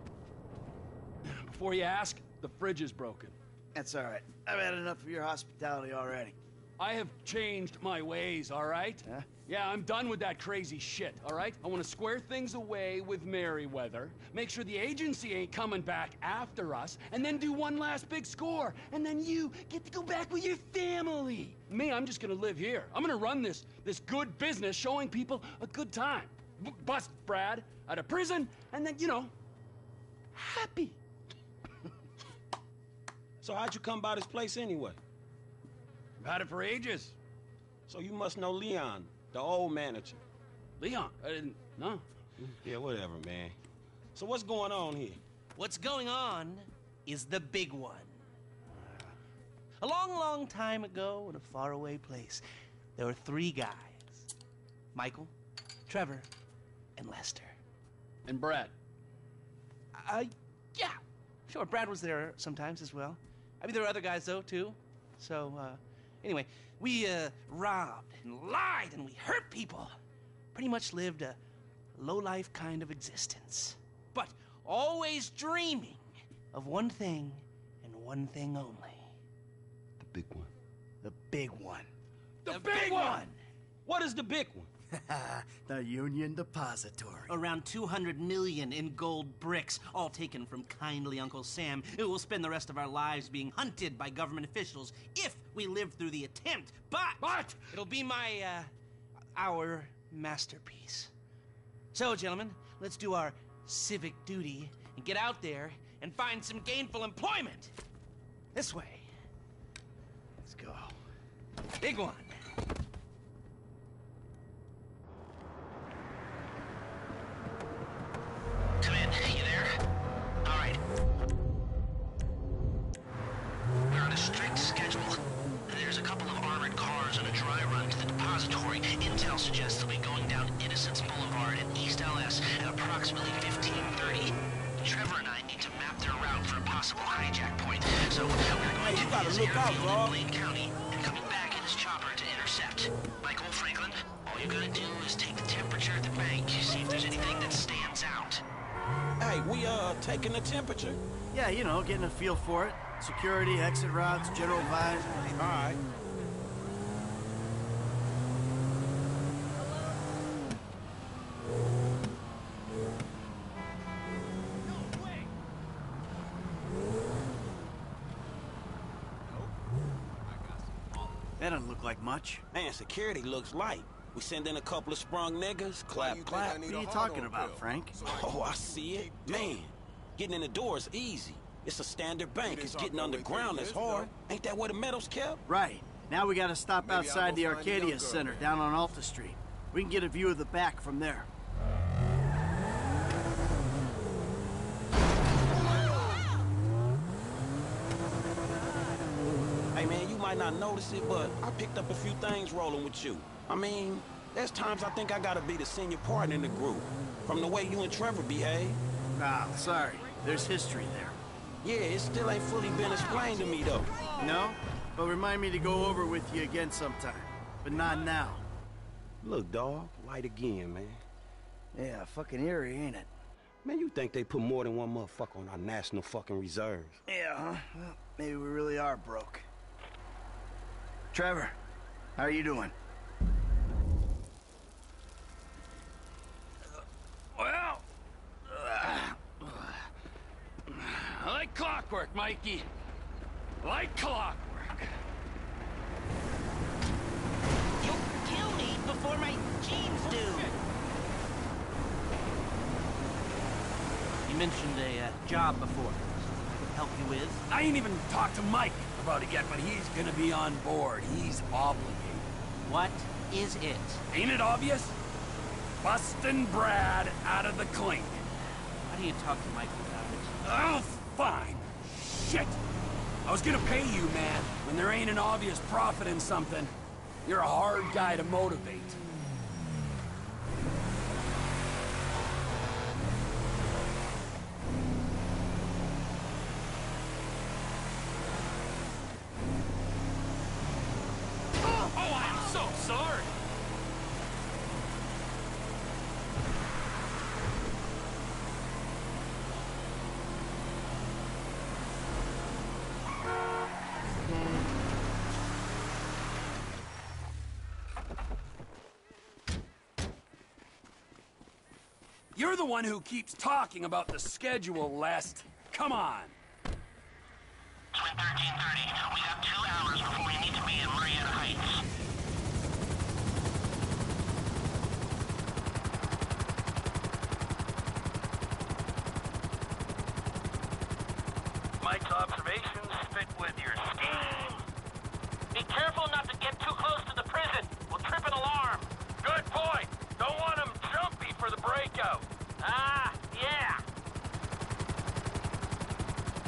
Before you ask, the fridge is broken. That's all right. I've had enough of your hospitality already. I have changed my ways, all right? Huh? Yeah, I'm done with that crazy shit, all right? I want to square things away with Merryweather, make sure the agency ain't coming back after us, and then do one last big score, and then you get to go back with your family. Me, I'm just going to live here. I'm going to run this, this good business showing people a good time. B- bust Brad out of prison, and then, you know, happy. So how'd you come by this place anyway? I've had it for ages. So you must know Leon, the old manager. Leon? I didn't know. Yeah, whatever, man. So what's going on here? What's going on is the big one. A long, long time ago in a faraway place, there were three guys. Michael, Trevor, and Lester. And Brad. Uh, yeah. Sure, Brad was there sometimes as well. I mean, there were other guys, though, too. So, uh, anyway, we, uh, robbed and lied and we hurt people. Pretty much lived a low-life kind of existence. But always dreaming of one thing and one thing only. The big one. The big one. The, the big, big one! What is the big one? The Union Depository. Around two hundred million in gold bricks, all taken from kindly Uncle Sam, who will spend the rest of our lives being hunted by government officials if we live through the attempt. But, but it'll be my, uh, our masterpiece. So, gentlemen, let's do our civic duty and get out there and find some gainful employment. This way. Let's go. Big one. Come in. You there? All right. We're on a strict schedule. There's a couple of armored cars on a dry run to the depository. Intel suggests they'll be going down Innocence Boulevard and East L S at approximately fifteen thirty. Trevor and I need to map their route for a possible hijack point. So we're going hey, to use airfield in Blaine County and coming back in his chopper to intercept. Michael, Franklin, all you gotta do is take the temperature at the bank, see if there's anything that stands out. Hey, we uh taking the temperature. Yeah, you know, getting a feel for it. Security, exit routes, general vibe. All right. That doesn't look like much. Man, security looks light. We send in a couple of sprung niggas, clap, clap. What are you talking about, Frank? Oh, I see it. Man, getting in the door is easy. It's a standard bank. It's getting underground is hard. Ain't that where the metal's kept? Right. Now we gotta stop outside the Arcadia Center down on Alpha Street. We can get a view of the back from there. Might not notice it, but I picked up a few things rolling with you. I mean, there's times I think I gotta be the senior partner in the group, from the way you and Trevor behave. Ah, sorry. There's history there. Yeah, it still ain't fully been explained to me, though. No? But remind me to go over with you again sometime. But not now. Look, dawg, light again, man. Yeah, fucking eerie, ain't it? Man, you think they put more than one motherfucker on our national fucking reserves. Yeah, huh? Well, maybe we really are broke. Trevor, how are you doing? Well, uh, like clockwork, Mikey. Like clockwork. You'll kill me before my jeans do. You mentioned a uh, job before. Help you with? I ain't even talked to Mike about it yet, but he's gonna be on board. He's obligated. What is it? Ain't it obvious? Bustin' Brad out of the clink. How do you talk to Mike about it? Oh, fine. Shit. I was gonna pay you, man, when there ain't an obvious profit in something. You're a hard guy to motivate. You're the one who keeps talking about the schedule, Lest. Come on. It's like thirteen thirty. We got two hours before we need to be in Marietta Heights. Mike's observations fit with your scheme. Be careful not to get too close to the prison. We'll trip an alarm. Good point. Don't want them jumpy for the breakout. Ah, yeah.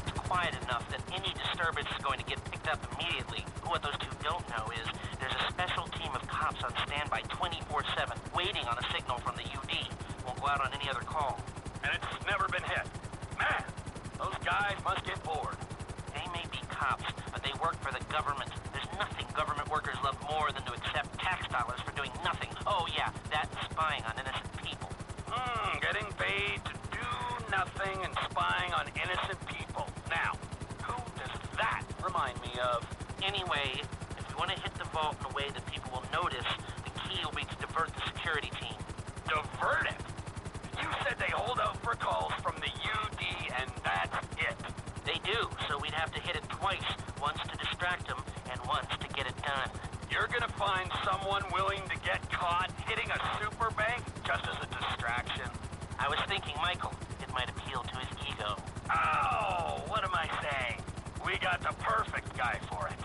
It's quiet enough that any disturbance is going to get picked up immediately. What those two don't know is there's a special team of cops on standby twenty-four seven, waiting on a signal from the U D. Won't go out on any other call. And it's never been hit. Man, those guys must get bored. They may be cops, but they work for the government. There's nothing government workers love more than to accept tax dollars for doing nothing. Oh yeah, that's spying on innocent people. Hmm, getting paid to do nothing and spying on innocent people. Now, who does that remind me of? Anyway, if you want to hit the vault in a way that people will notice, the key will be to divert the security team. Divert it? You said they hold out for calls from the U D and that's it. They do, so we'd have to hit it twice, once to distract them and once to get it done. You're gonna find someone willing to get caught hitting a super bank just as a distraction? I was thinking, Michael, it might appeal to his ego. Oh, what am I saying? We got the perfect guy for it.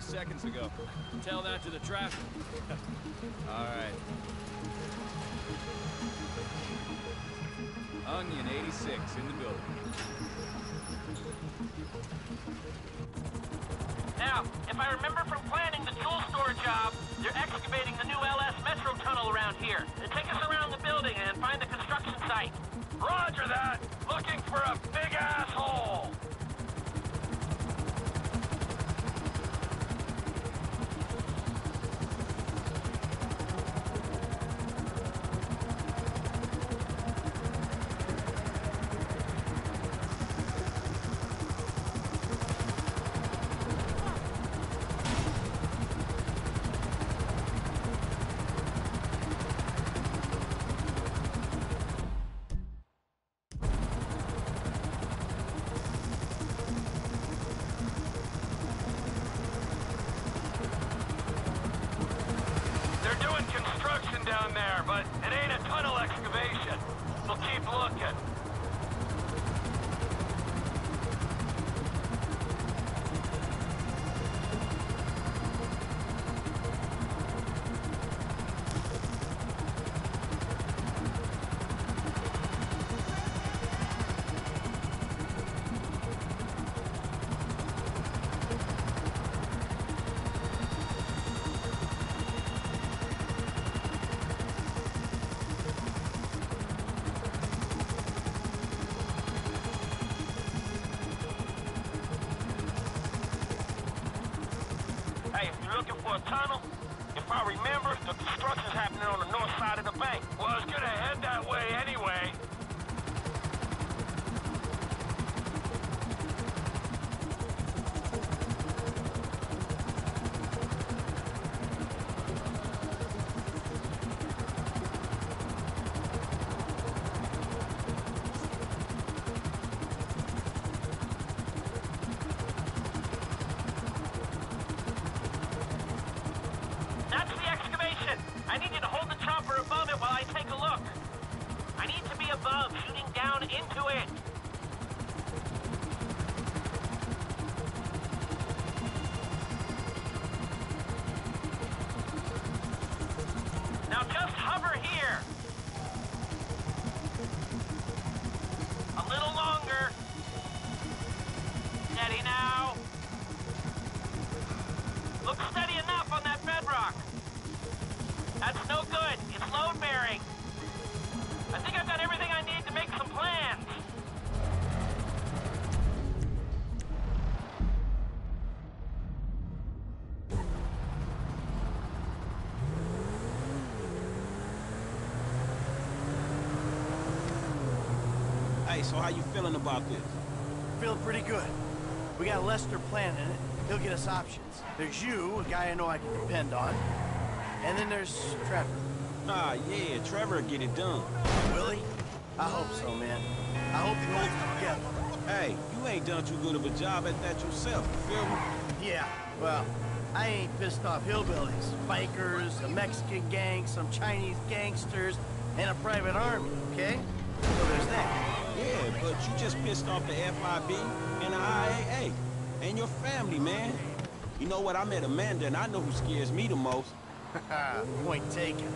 Seconds ago. Tell that to the traffic. All right. Onion eighty-six in the building. Now, if I remember from planning the jewel store job, they're excavating the new L S Metro Tunnel around here. They take us around the building and find the construction site. Roger that. Looking for a big asshole. down there, but it ain't a tunnel excavation. We'll keep looking. So how you feeling about this? Feel pretty good. We got Lester planning it. He'll get us options. There's you, a guy I know I can depend on. And then there's Trevor. Ah, yeah, Trevor will get it done. Will he? I hope so, man. I hope you hold it together. Hey, you ain't done too good of a job at that yourself, you feel me? Yeah, well, I ain't pissed off hillbillies, bikers, a Mexican gang, some Chinese gangsters, and a private army, okay? So there's that. Yeah, but you just pissed off the F I B and the I A A and your family, man. You know what? I met Amanda, and I know who scares me the most. Point taken.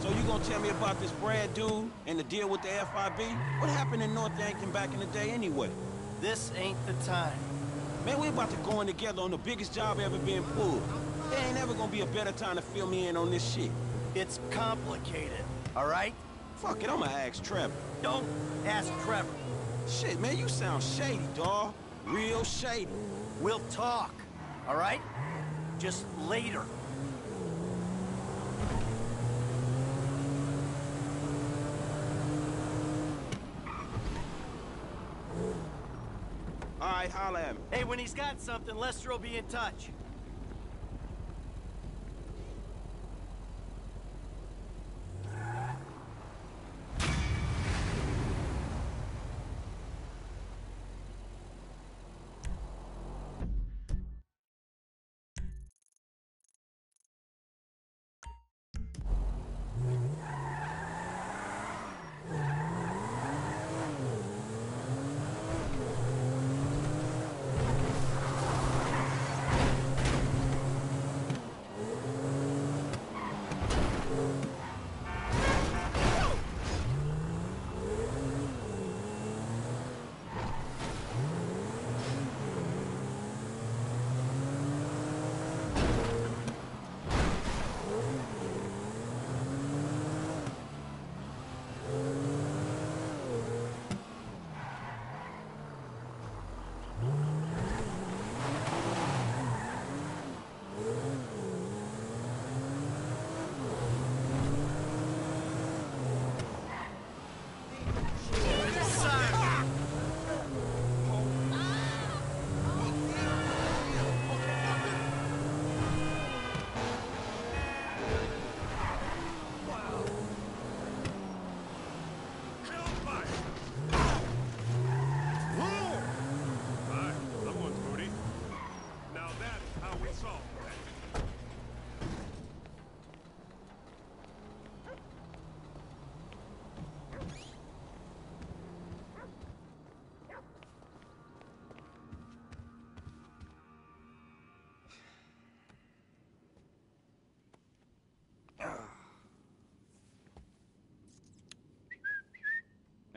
So you gonna tell me about this Brad dude and the deal with the F I B? What happened in North Yankton back in the day anyway? This ain't the time. Man, we're about to go in together on the biggest job ever been pulled. There ain't ever gonna be a better time to fill me in on this shit. It's complicated, all right? Fuck it, I'ma ask Trevor. Don't ask Trevor. Shit, man, you sound shady, dawg. Real shady. We'll talk, all right? Just later. All right, holla at me. Hey, when he's got something, Lester will be in touch.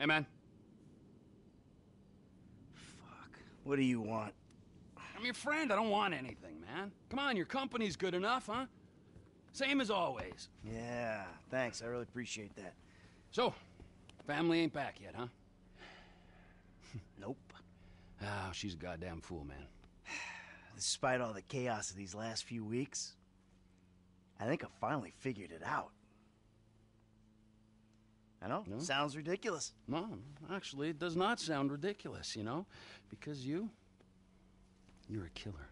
Hey, man. Fuck. What do you want? I'm your friend. I don't want anything, man. Come on, your company's good enough, huh? Same as always. Yeah, thanks. I really appreciate that. So, family ain't back yet, huh? Nope. Oh, she's a goddamn fool, man. Despite all the chaos of these last few weeks, I think I finally figured it out. I know, no? Sounds ridiculous. No, actually, it does not sound ridiculous, you know? Because you, you're a killer.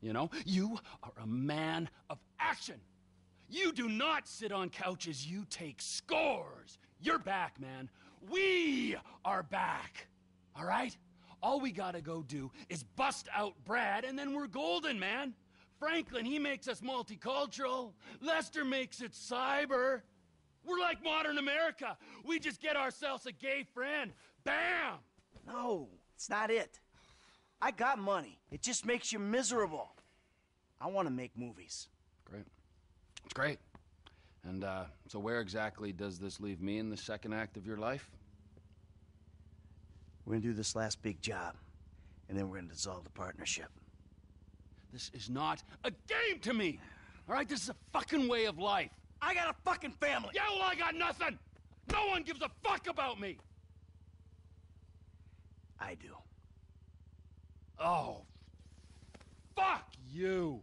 You know, you are a man of action. You do not sit on couches, you take scores. You're back, man. We are back, all right? All we gotta go do is bust out Brad, and then we're golden, man. Franklin, he makes us multicultural. Lester makes it cyber. We're like modern America. We just get ourselves a gay friend. Bam! No, it's not it. I got money. It just makes you miserable. I want to make movies. Great. It's great. And uh, so where exactly does this leave me in the second act of your life? We're going to do this last big job, and then we're going to dissolve the partnership. This is not a game to me, all right? This is a fucking way of life. I got a fucking family. Yeah, well, I got nothing. No one gives a fuck about me. I do. Oh, fuck you.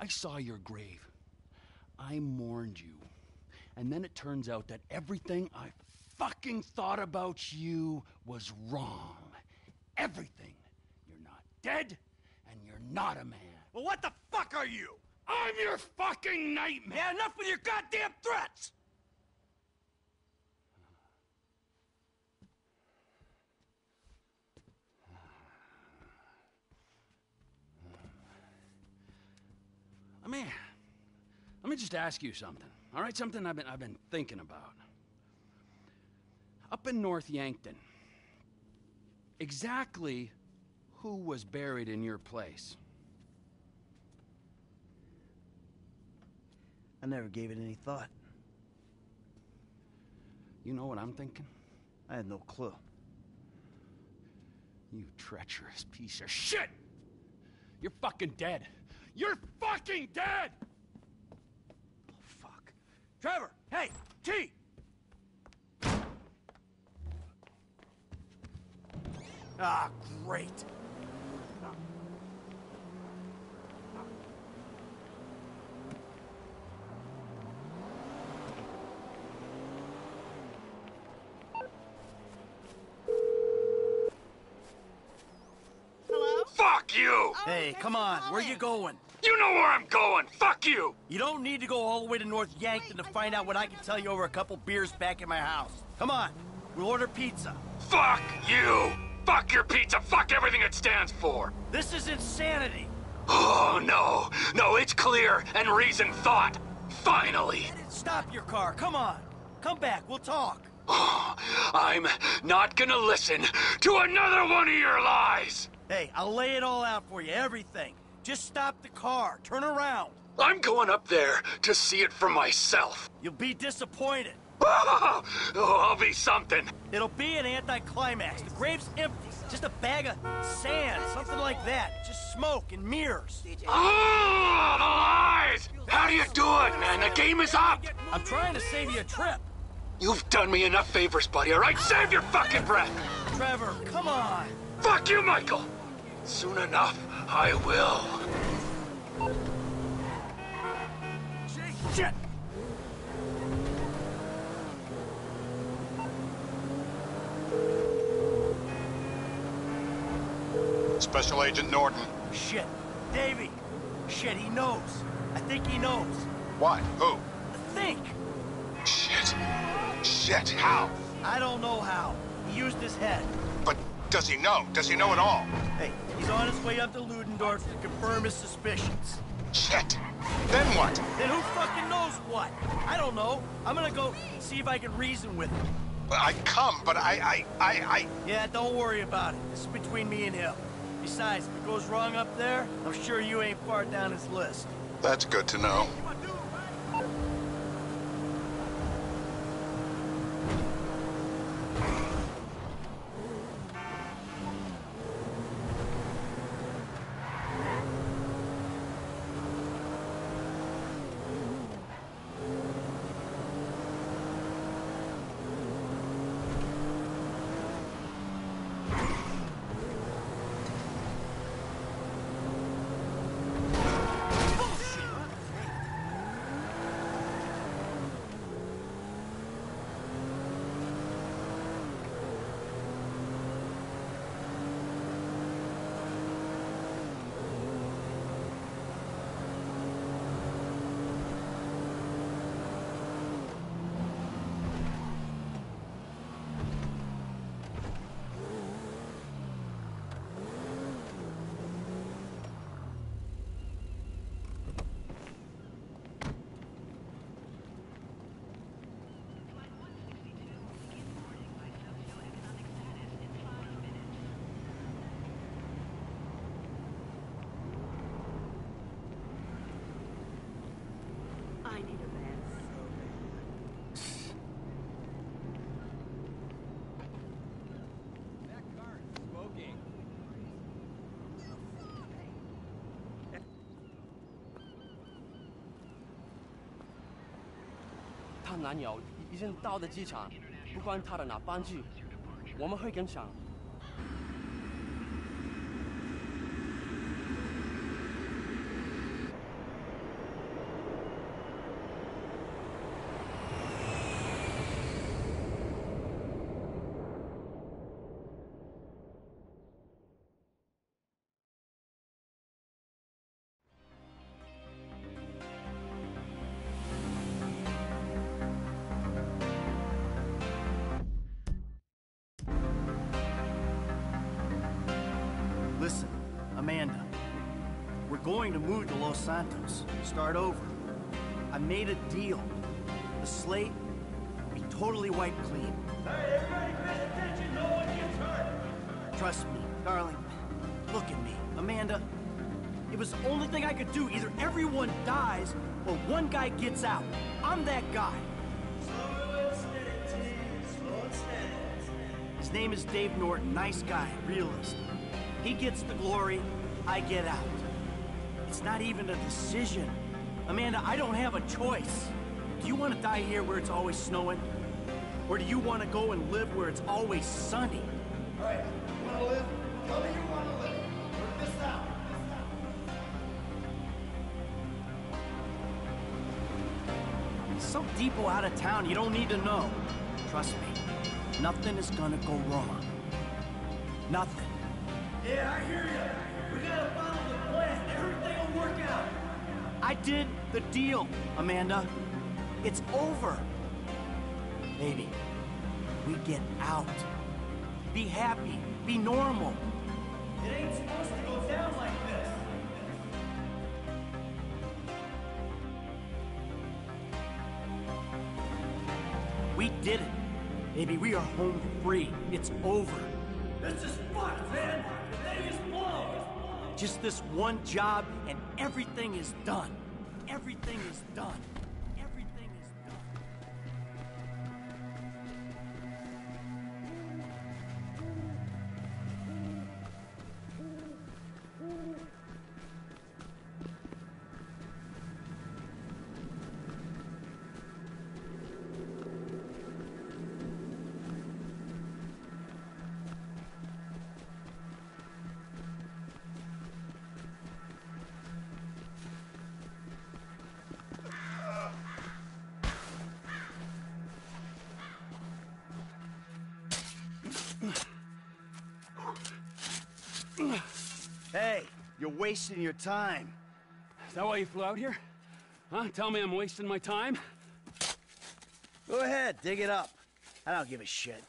I saw your grave. I mourned you. And then it turns out that everything I fucking thought about you was wrong. Everything. You're not dead, and you're not a man. Well, what the fuck are you? I'm your fucking nightmare! Yeah, enough with your goddamn threats! I mean, let me just ask you something, all right? Something I've been, I've been thinking about. Up in North Yankton, exactly who was buried in your place? I never gave it any thought. You know what I'm thinking? I had no clue. You treacherous piece of shit! You're fucking dead! You're fucking dead! Oh, fuck. Trevor! Hey! T! Ah, great! Hey, come on, where you going? You know where I'm going, fuck you! You don't need to go all the way to North Yankton to find out what I can tell you over a couple beers back at my house. Come on, we'll order pizza. Fuck you! Fuck your pizza, fuck everything it stands for! This is insanity! Oh, no, no, it's clear and reasoned thought, finally! Stop your car, come on, come back, we'll talk. Oh, I'm not gonna listen to another one of your lies! Hey, I'll lay it all out for you, everything. Just stop the car, turn around. I'm going up there to see it for myself. You'll be disappointed. Oh, I'll be something. It'll be an anticlimax. The grave's empty, just a bag of sand, something like that. Just smoke and mirrors. Oh, the lies! How do you do it, man? The game is up! I'm trying to save you a trip. You've done me enough favors, buddy, all right? Save your fucking breath! Trevor, come on! Fuck you, Michael! Soon enough, I will. Shit! Special Agent Norton. Shit. Davey. Shit, he knows. I think he knows. What? Who? I think. Shit. Shit, how? I don't know how. He used his head. But... does he know? Does he know at all? Hey, he's on his way up to Ludendorff to confirm his suspicions. Shit! Then what? Then who fucking knows what? I don't know. I'm gonna go see if I can reason with him. But I come, but I, I, I, I... Yeah, don't worry about it. This is between me and him. Besides, if it goes wrong up there, I'm sure you ain't far down his list. That's good to know. 大南鸟已经到了机场，不管它的哪班机，我们会跟上。 To move to Los Santos, start over. I made a deal. The slate will be totally wiped clean. Hey, everybody pay attention, no one gets hurt. Trust me, darling. Look at me. Amanda, it was the only thing I could do. Either everyone dies or one guy gets out. I'm that guy. Slow and steady, team. Slow and steady. His name is Dave Norton. Nice guy, realist. He gets the glory, I get out. It's not even a decision. Amanda, I don't have a choice. Do you want to die here where it's always snowing? Or do you want to go and live where it's always sunny? All right, you want to live? Tell me you want to live. Work this out. This out. Some depot out of town you don't need to know. Trust me, nothing is going to go wrong. Nothing. Yeah, I hear you. We got to follow the plan. Everything will work out. I did the deal, Amanda. It's over. Baby, we get out. Be happy. Be normal. It ain't supposed to go down like this. We did it. Baby, we are home free. It's over. This is fucked, man. Today is blown. Just this one job, and everything is done. Everything is done. Everything is done. Hey, you're wasting your time. Is that why you flew out here? Huh? Tell me I'm wasting my time? Go ahead, dig it up. I don't give a shit.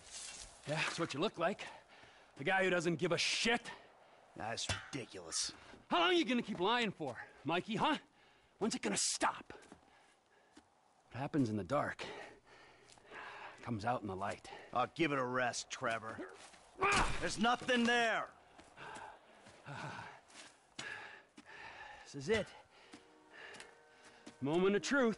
Yeah, that's what you look like. The guy who doesn't give a shit. That's ridiculous. How long are you gonna keep lying for, Mikey, huh? When's it gonna stop? What happens in the dark comes out in the light. Oh, give it a rest, Trevor. There's nothing there. This is it. Moment of truth.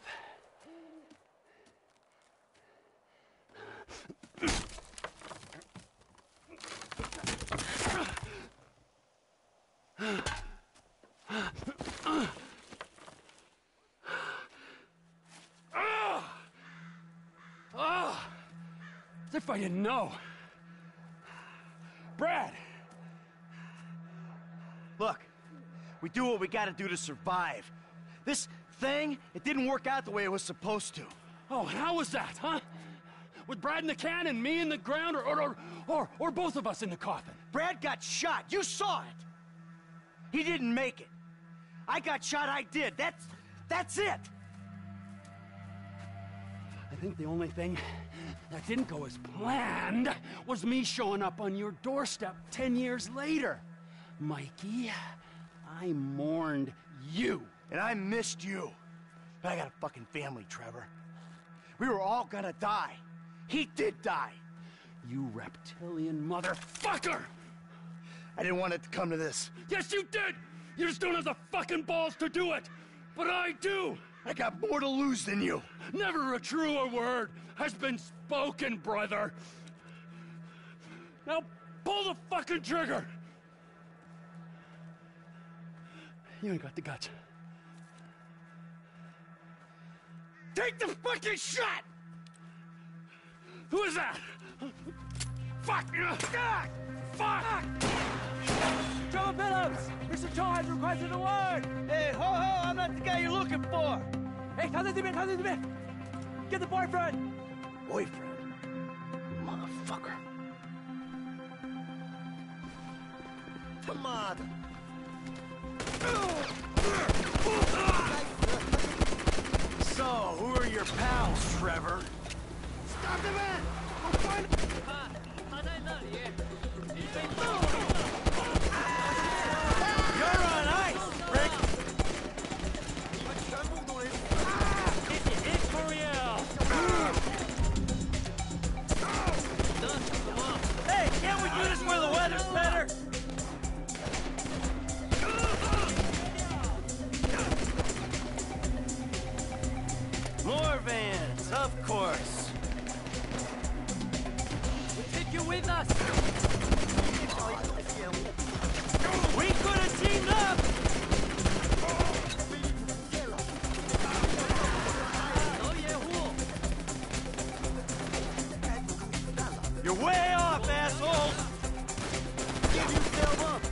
As if I didn't know. Brad! Look, we do what we gotta do to survive. This thing, it didn't work out the way it was supposed to. Oh, and how was that, huh? With Brad in the cannon, me in the ground, or, or, or, or both of us in the coffin? Brad got shot. You saw it. He didn't make it. I got shot, I did. That's, that's it. I think the only thing that didn't go as planned was me showing up on your doorstep ten years later. Mikey, I mourned you. And I missed you. But I got a fucking family, Trevor. We were all gonna die. He did die. You reptilian motherfucker! I didn't want it to come to this. Yes, you did! You just don't have the fucking balls to do it! But I do! I got more to lose than you. Never a truer word has been spoken, brother. Now pull the fucking trigger! You ain't got the guts. Take the fucking shot! Who is that? Fuck! Fuck! Fuck! Trevor Philips! Mister Tao has requested a word! Hey, ho ho! I'm not the guy you're looking for! Hey, how's it been? How's it been? Get the boyfriend! Boyfriend? Motherfucker. Tomato! So, who are your pals, Trevor? Stop the man! I'll find You're on ice, Rick! It's for real! Hey, can't we do this where the weather's better? More vans, of course. We take you with us. We could have teamed up. You're way off, asshole. Give yourself up.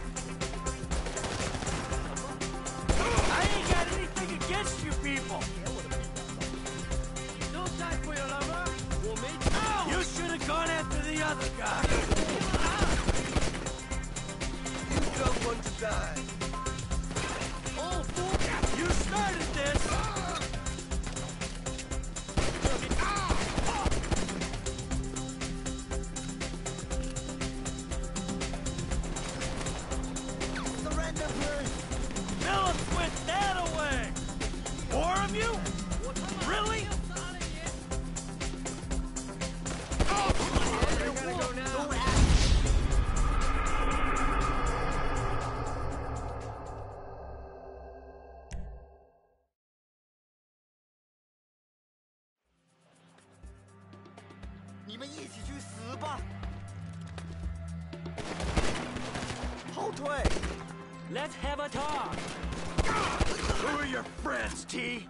I ain't got anything against you people. You should have gone after the other guy. You don't want to die. Oh, fool. You started this. Surrender, please. Phillips went that away. Four of you? Really? Let's have a talk. Who are your friends, T?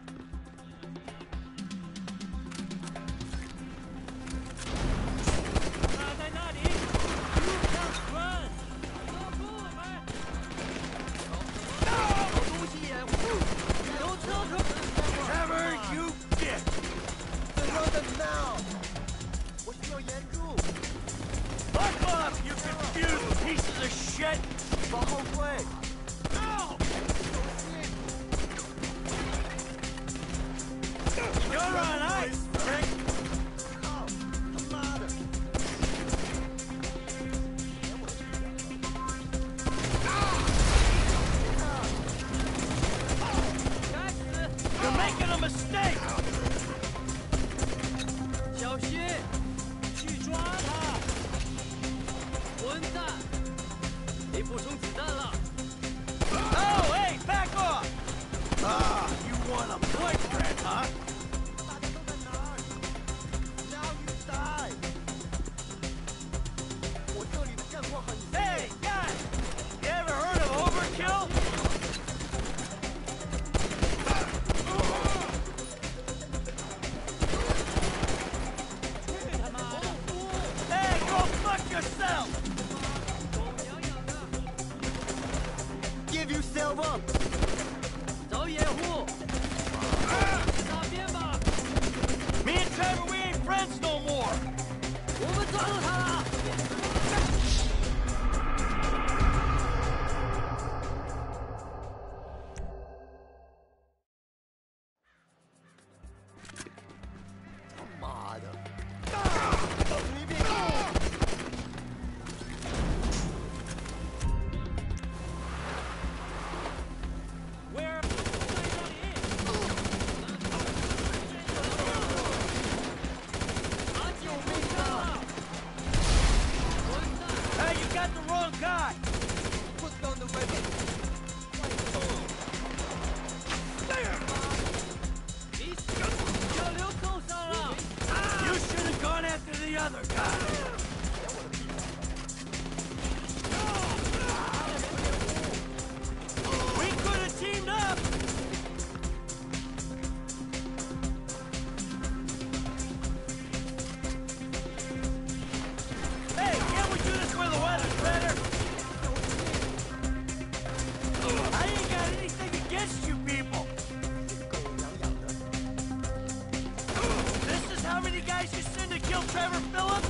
Where against you people. This is how many guys you send to kill Trevor Phillips?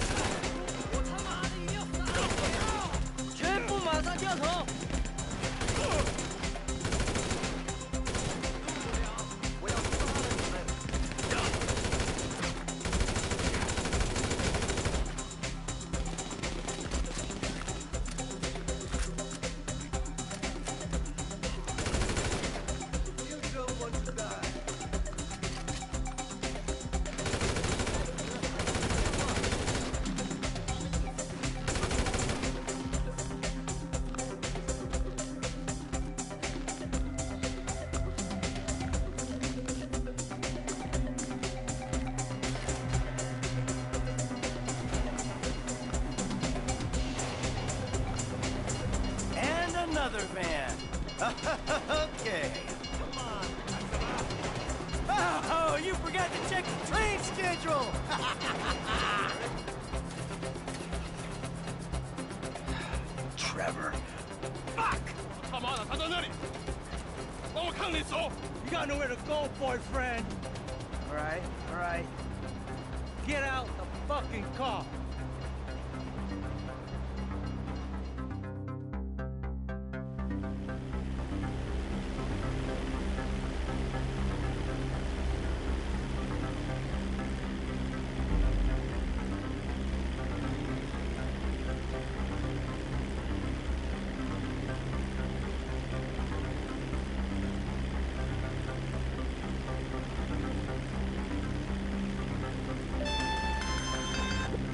Okay. Come on. Oh, you forgot to check the train schedule. Trevor. Fuck! You got nowhere to go, boyfriend. All right, all right. Get out the fucking car.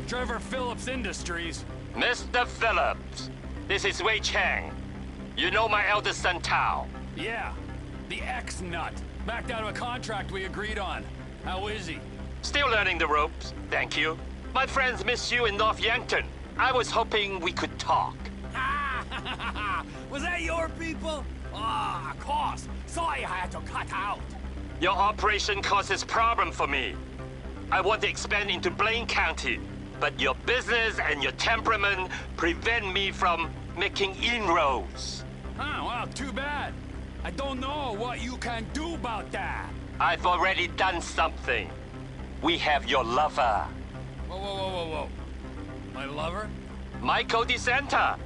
Trevor Phillips Industries. Mister Phillips, this is Wei Chang. You know my eldest son, Tao. Yeah, the ex-nut. Backed out of a contract we agreed on. How is he? Still learning the ropes, thank you. My friends miss you in North Yankton. I was hoping we could talk. Ha! Was that your people? Ah, oh, of course. Sorry I had to cut out. Your operation causes problem for me. I want to expand into Blaine County. But your business and your temperament prevent me from making inroads. Oh, well, too bad. I don't know what you can do about that. I've already done something. We have your lover. Whoa, whoa, whoa, whoa, whoa. My lover? Michael DeSanta.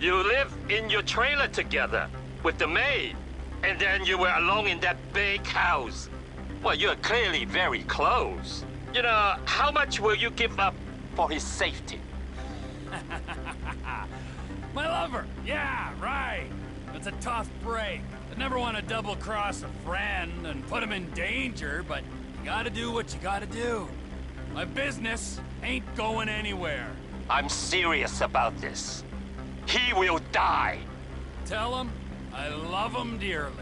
You live in your trailer together with the maid. And then you were alone in that big house. Well, you're clearly very close. You know, how much will you give up for his safety? My lover! Yeah, right! It's a tough break. I never want to double-cross a friend and put him in danger, but you gotta do what you gotta do. My business ain't going anywhere. I'm serious about this. He will die! Tell him I love him dearly.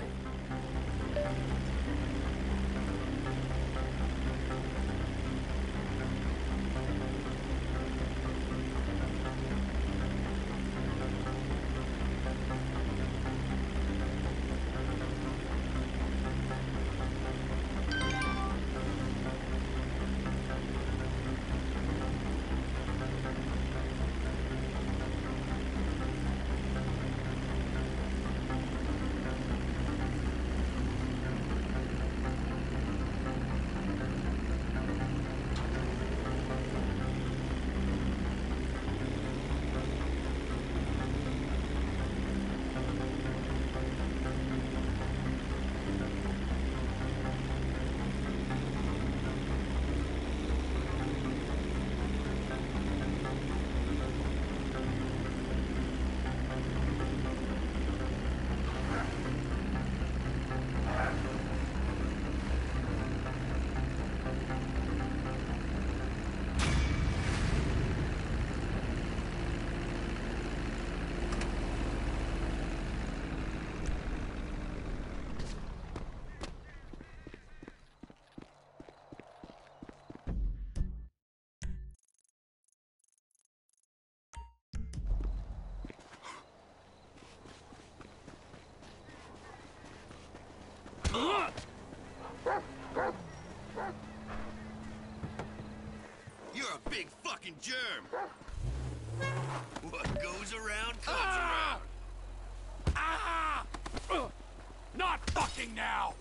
Germ. What goes around comes ah! around. Ah! Not working now!